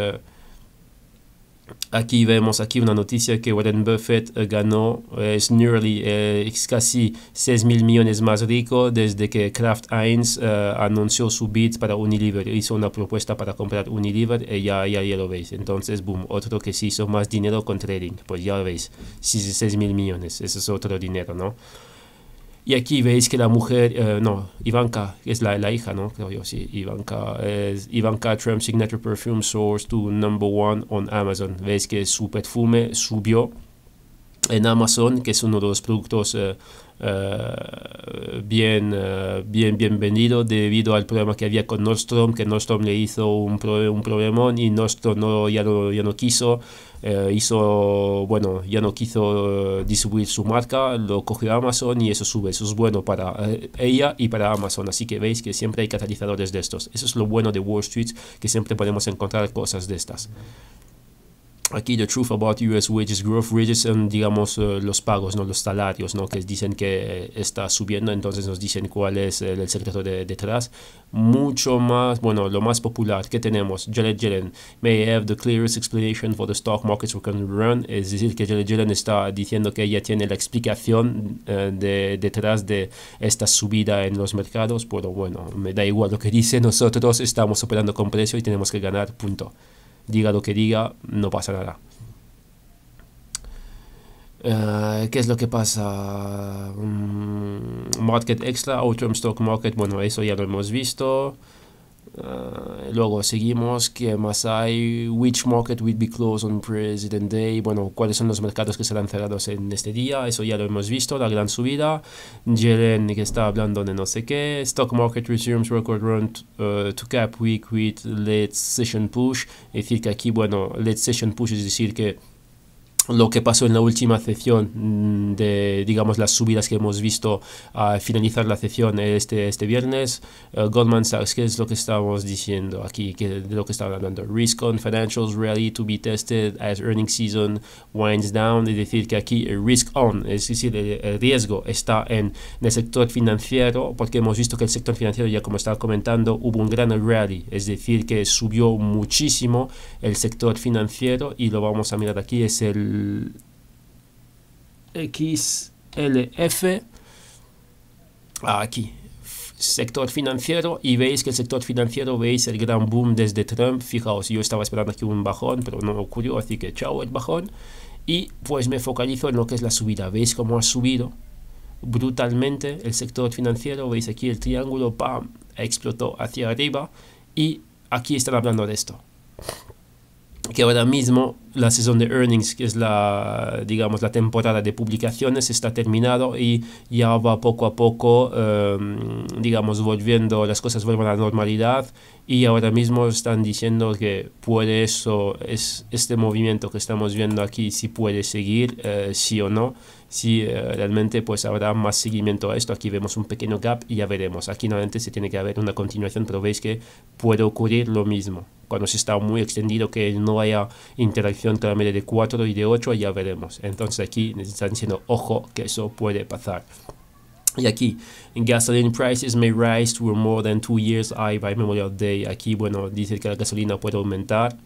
Aquí vemos aquí una noticia que Warren Buffett ganó, es casi 6.000 millones más rico desde que Kraft Heinz anunció su bid para Unilever, hizo una propuesta para comprar Unilever y ya lo veis. Entonces, boom, otro que se hizo más dinero con trading, pues ya lo veis, 6.000 millones, eso es otro dinero, ¿no? Y aquí veis que la mujer, Ivanka, es la hija, ¿no? Creo yo, sí, Ivanka. Ivanka Trump Signature Perfume Source to #1 on Amazon. Veis que su perfume subió en Amazon, que es uno de los productos bien vendido debido al problema que había con Nordstrom, que Nordstrom le hizo un problemón y Nordstrom ya no quiso, ya no quiso distribuir su marca, lo cogió Amazon y eso sube, eso es bueno para ella y para Amazon. Así que veis que siempre hay catalizadores de estos, eso es lo bueno de Wall Street, que siempre podemos encontrar cosas de estas. Aquí the truth about US wages growth rates son, digamos, los pagos, no los salarios, ¿no? Que dicen que está subiendo, entonces nos dicen cuál es el secreto detrás. Mucho más, lo más popular que tenemos, Jared Yellen, may have the clearest explanation for the stock market's recurrent run. Es decir, que Jared Yellen está diciendo que ella tiene la explicación detrás de esta subida en los mercados, pero bueno, me da igual lo que dice, nosotros estamos operando con precio y tenemos que ganar, punto. Diga lo que diga, no pasa nada. ¿Qué es lo que pasa? Market extra, Outram stock market, eso ya lo hemos visto. Luego seguimos, ¿qué más hay? Which market will be closed on President Day? ¿Cuáles son los mercados que serán cerrados en este día? Eso ya lo hemos visto, la gran subida. Yellen que está hablando de no sé qué. Stock market resumes record run to cap week with late session push. Es decir que aquí, late session push, es decir que lo que pasó en la última sesión de, digamos, las subidas que hemos visto al finalizar la sesión este viernes. Goldman Sachs, ¿qué es lo que estamos diciendo aquí? ¿Qué es lo que está hablando? Risk on financials rally to be tested as earnings season winds down. Es decir, que aquí el risk on, es decir, el riesgo está en el sector financiero, porque hemos visto que el sector financiero, ya como estaba comentando, hubo un gran rally. Es decir, que subió muchísimo el sector financiero y lo vamos a mirar aquí, es el XLF, aquí sector financiero, y veis que el sector financiero, veis el gran boom desde Trump. Fijaos, yo estaba esperando aquí un bajón, pero no ocurrió, así que chao el bajón, y pues me focalizo en lo que es la subida. Veis cómo ha subido brutalmente el sector financiero, veis aquí el triángulo, ¡pam!, explotó hacia arriba, y aquí están hablando de esto, que ahora mismo la sesión de earnings, que es la temporada de publicaciones, está terminado y ya va poco a poco, volviendo, las cosas vuelven a la normalidad, y ahora mismo están diciendo que puede eso, es este movimiento que estamos viendo aquí, si puede seguir, sí o no, si realmente pues habrá más seguimiento a esto. Aquí vemos un pequeño gap y ya veremos, aquí nuevamente se tiene que haber una continuación, pero veis que puede ocurrir lo mismo, cuando se está muy extendido, que no haya interacción entre la media de 4 y de 8, ya veremos. Entonces aquí están diciendo, ojo, que eso puede pasar. Y aquí, gasoline prices may rise to more than 2 years high by Memorial Day. Aquí, bueno, dice que la gasolina puede aumentar.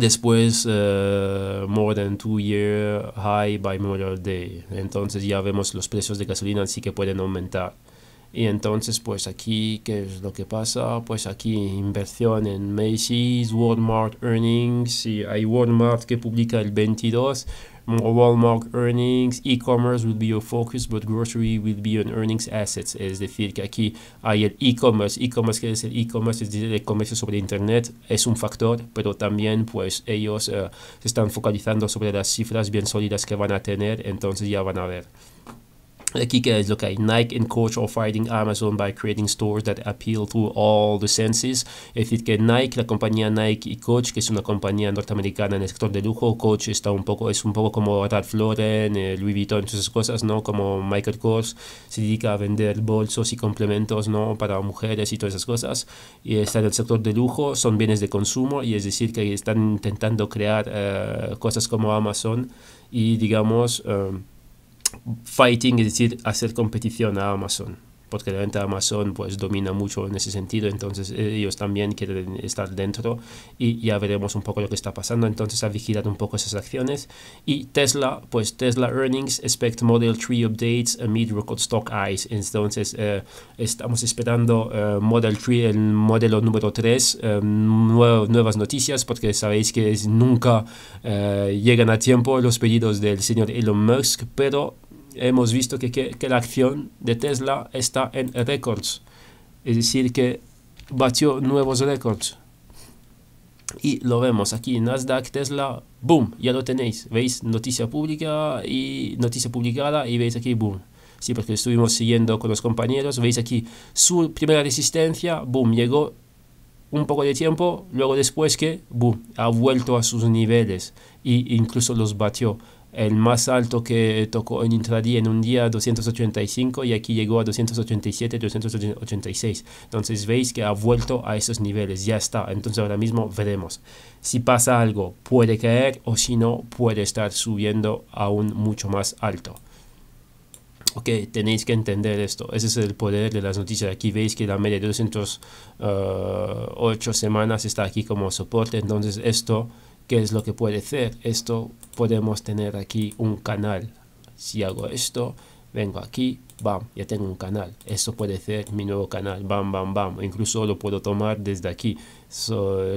Después, more than 2 year high by Memorial Day. Entonces ya vemos los precios de gasolina, así que pueden aumentar. Y entonces, pues aquí, ¿qué es lo que pasa? Pues aquí, inversión en Macy's, Walmart earnings. Y hay Walmart que publica el 22. Walmart earnings, e-commerce will be your focus, but grocery will be an earnings assets. Es decir, que aquí hay el e-commerce. E-commerce, ¿qué es el e-commerce? Es decir, el comercio sobre internet es un factor, pero también pues ellos se están focalizando sobre las cifras bien sólidas que van a tener, entonces ya van a ver. Aquí, ¿qué es lo que hay? Nike and Coach are fighting Amazon by creating stores that appeal to all the senses. Es decir, que Nike, la compañía Nike y Coach, que es una compañía norteamericana en el sector de lujo, Coach está un poco como Ralph Lauren, Louis Vuitton, todas esas cosas, ¿no? Como Michael Kors, se dedica a vender bolsos y complementos, ¿no? Para mujeres y todas esas cosas. Y está en el sector de lujo, son bienes de consumo, y es decir, que están intentando crear cosas como Amazon y, digamos, fighting, es decir, hacer competición a Amazon, porque la venta de Amazon pues domina mucho en ese sentido, entonces ellos también quieren estar dentro y ya veremos un poco lo que está pasando, entonces a vigilar un poco esas acciones. Y Tesla, pues Tesla earnings, expect Model 3 updates amid record stock highs. Entonces estamos esperando Model 3, el modelo número 3, nuevas noticias, porque sabéis que nunca llegan a tiempo los pedidos del señor Elon Musk, pero hemos visto que la acción de Tesla está en récords, es decir, que batió nuevos récords. Y lo vemos aquí, Nasdaq, Tesla, boom, ya lo tenéis, veis, noticia pública y noticia publicada, y veis aquí, boom. Sí, porque estuvimos siguiendo con los compañeros, veis aquí, su primera resistencia, boom, llegó un poco de tiempo, luego después que, boom, ha vuelto a sus niveles e incluso los batió. El más alto que tocó en intradía en un día, 285, y aquí llegó a 287, 286. Entonces veis que ha vuelto a esos niveles, ya está. Entonces ahora mismo veremos. Si pasa algo, puede caer, o si no, puede estar subiendo aún mucho más alto. Ok, tenéis que entender esto. Ese es el poder de las noticias. Aquí veis que la media de 208 semanas está aquí como soporte. Entonces esto, ¿qué es lo que puede hacer? Esto podemos tener aquí un canal. Si hago esto, vengo aquí, bam, ya tengo un canal. Esto puede ser mi nuevo canal, bam, bam, bam. Incluso lo puedo tomar desde aquí.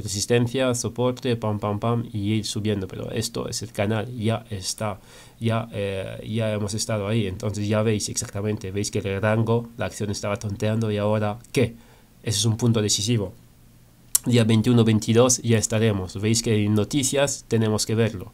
Resistencia, soporte, pam, pam, pam, y ir subiendo. Pero esto es el canal, ya está. Ya hemos estado ahí. Entonces ya veis exactamente, veis que el rango, la acción estaba tonteando, y ahora, ¿qué? Ese es un punto decisivo. Día 21-22 ya estaremos. Veis que en noticias tenemos que verlo.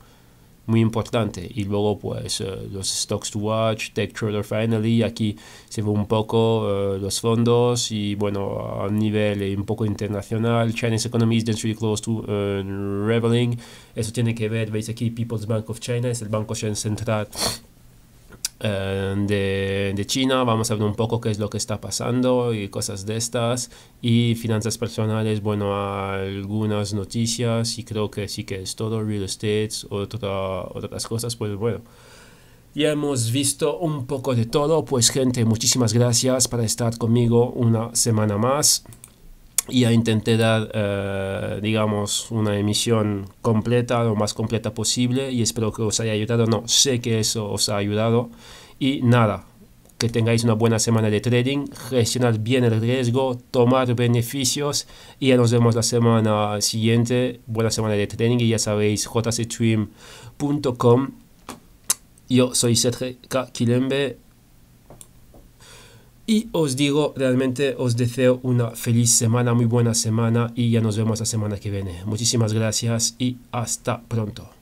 Muy importante. Y luego pues los stocks to watch, Tech Trader Finally. Aquí se ve un poco los fondos y bueno, a nivel un poco internacional. Chinese economy is densely close to unraveling. Eso tiene que ver, veis aquí, People's Bank of China, es el banco central de China. Vamos a ver un poco qué es lo que está pasando y cosas de estas, y finanzas personales, bueno, algunas noticias, y creo que sí que es todo, real estate, otras cosas, pues bueno, ya hemos visto un poco de todo. Pues gente, muchísimas gracias por estar conmigo una semana más. Ya intenté dar, digamos, una emisión completa, lo más completa posible, y espero que os haya ayudado. No, sé que eso os ha ayudado. Y nada, que tengáis una buena semana de trading, gestionar bien el riesgo, tomar beneficios, y ya nos vemos la semana siguiente. Buena semana de trading, y ya sabéis, jctwin.com. Yo soy Sergio K. Kilembe. Y os digo, realmente os deseo una feliz semana, muy buena semana, y ya nos vemos la semana que viene. Muchísimas gracias y hasta pronto.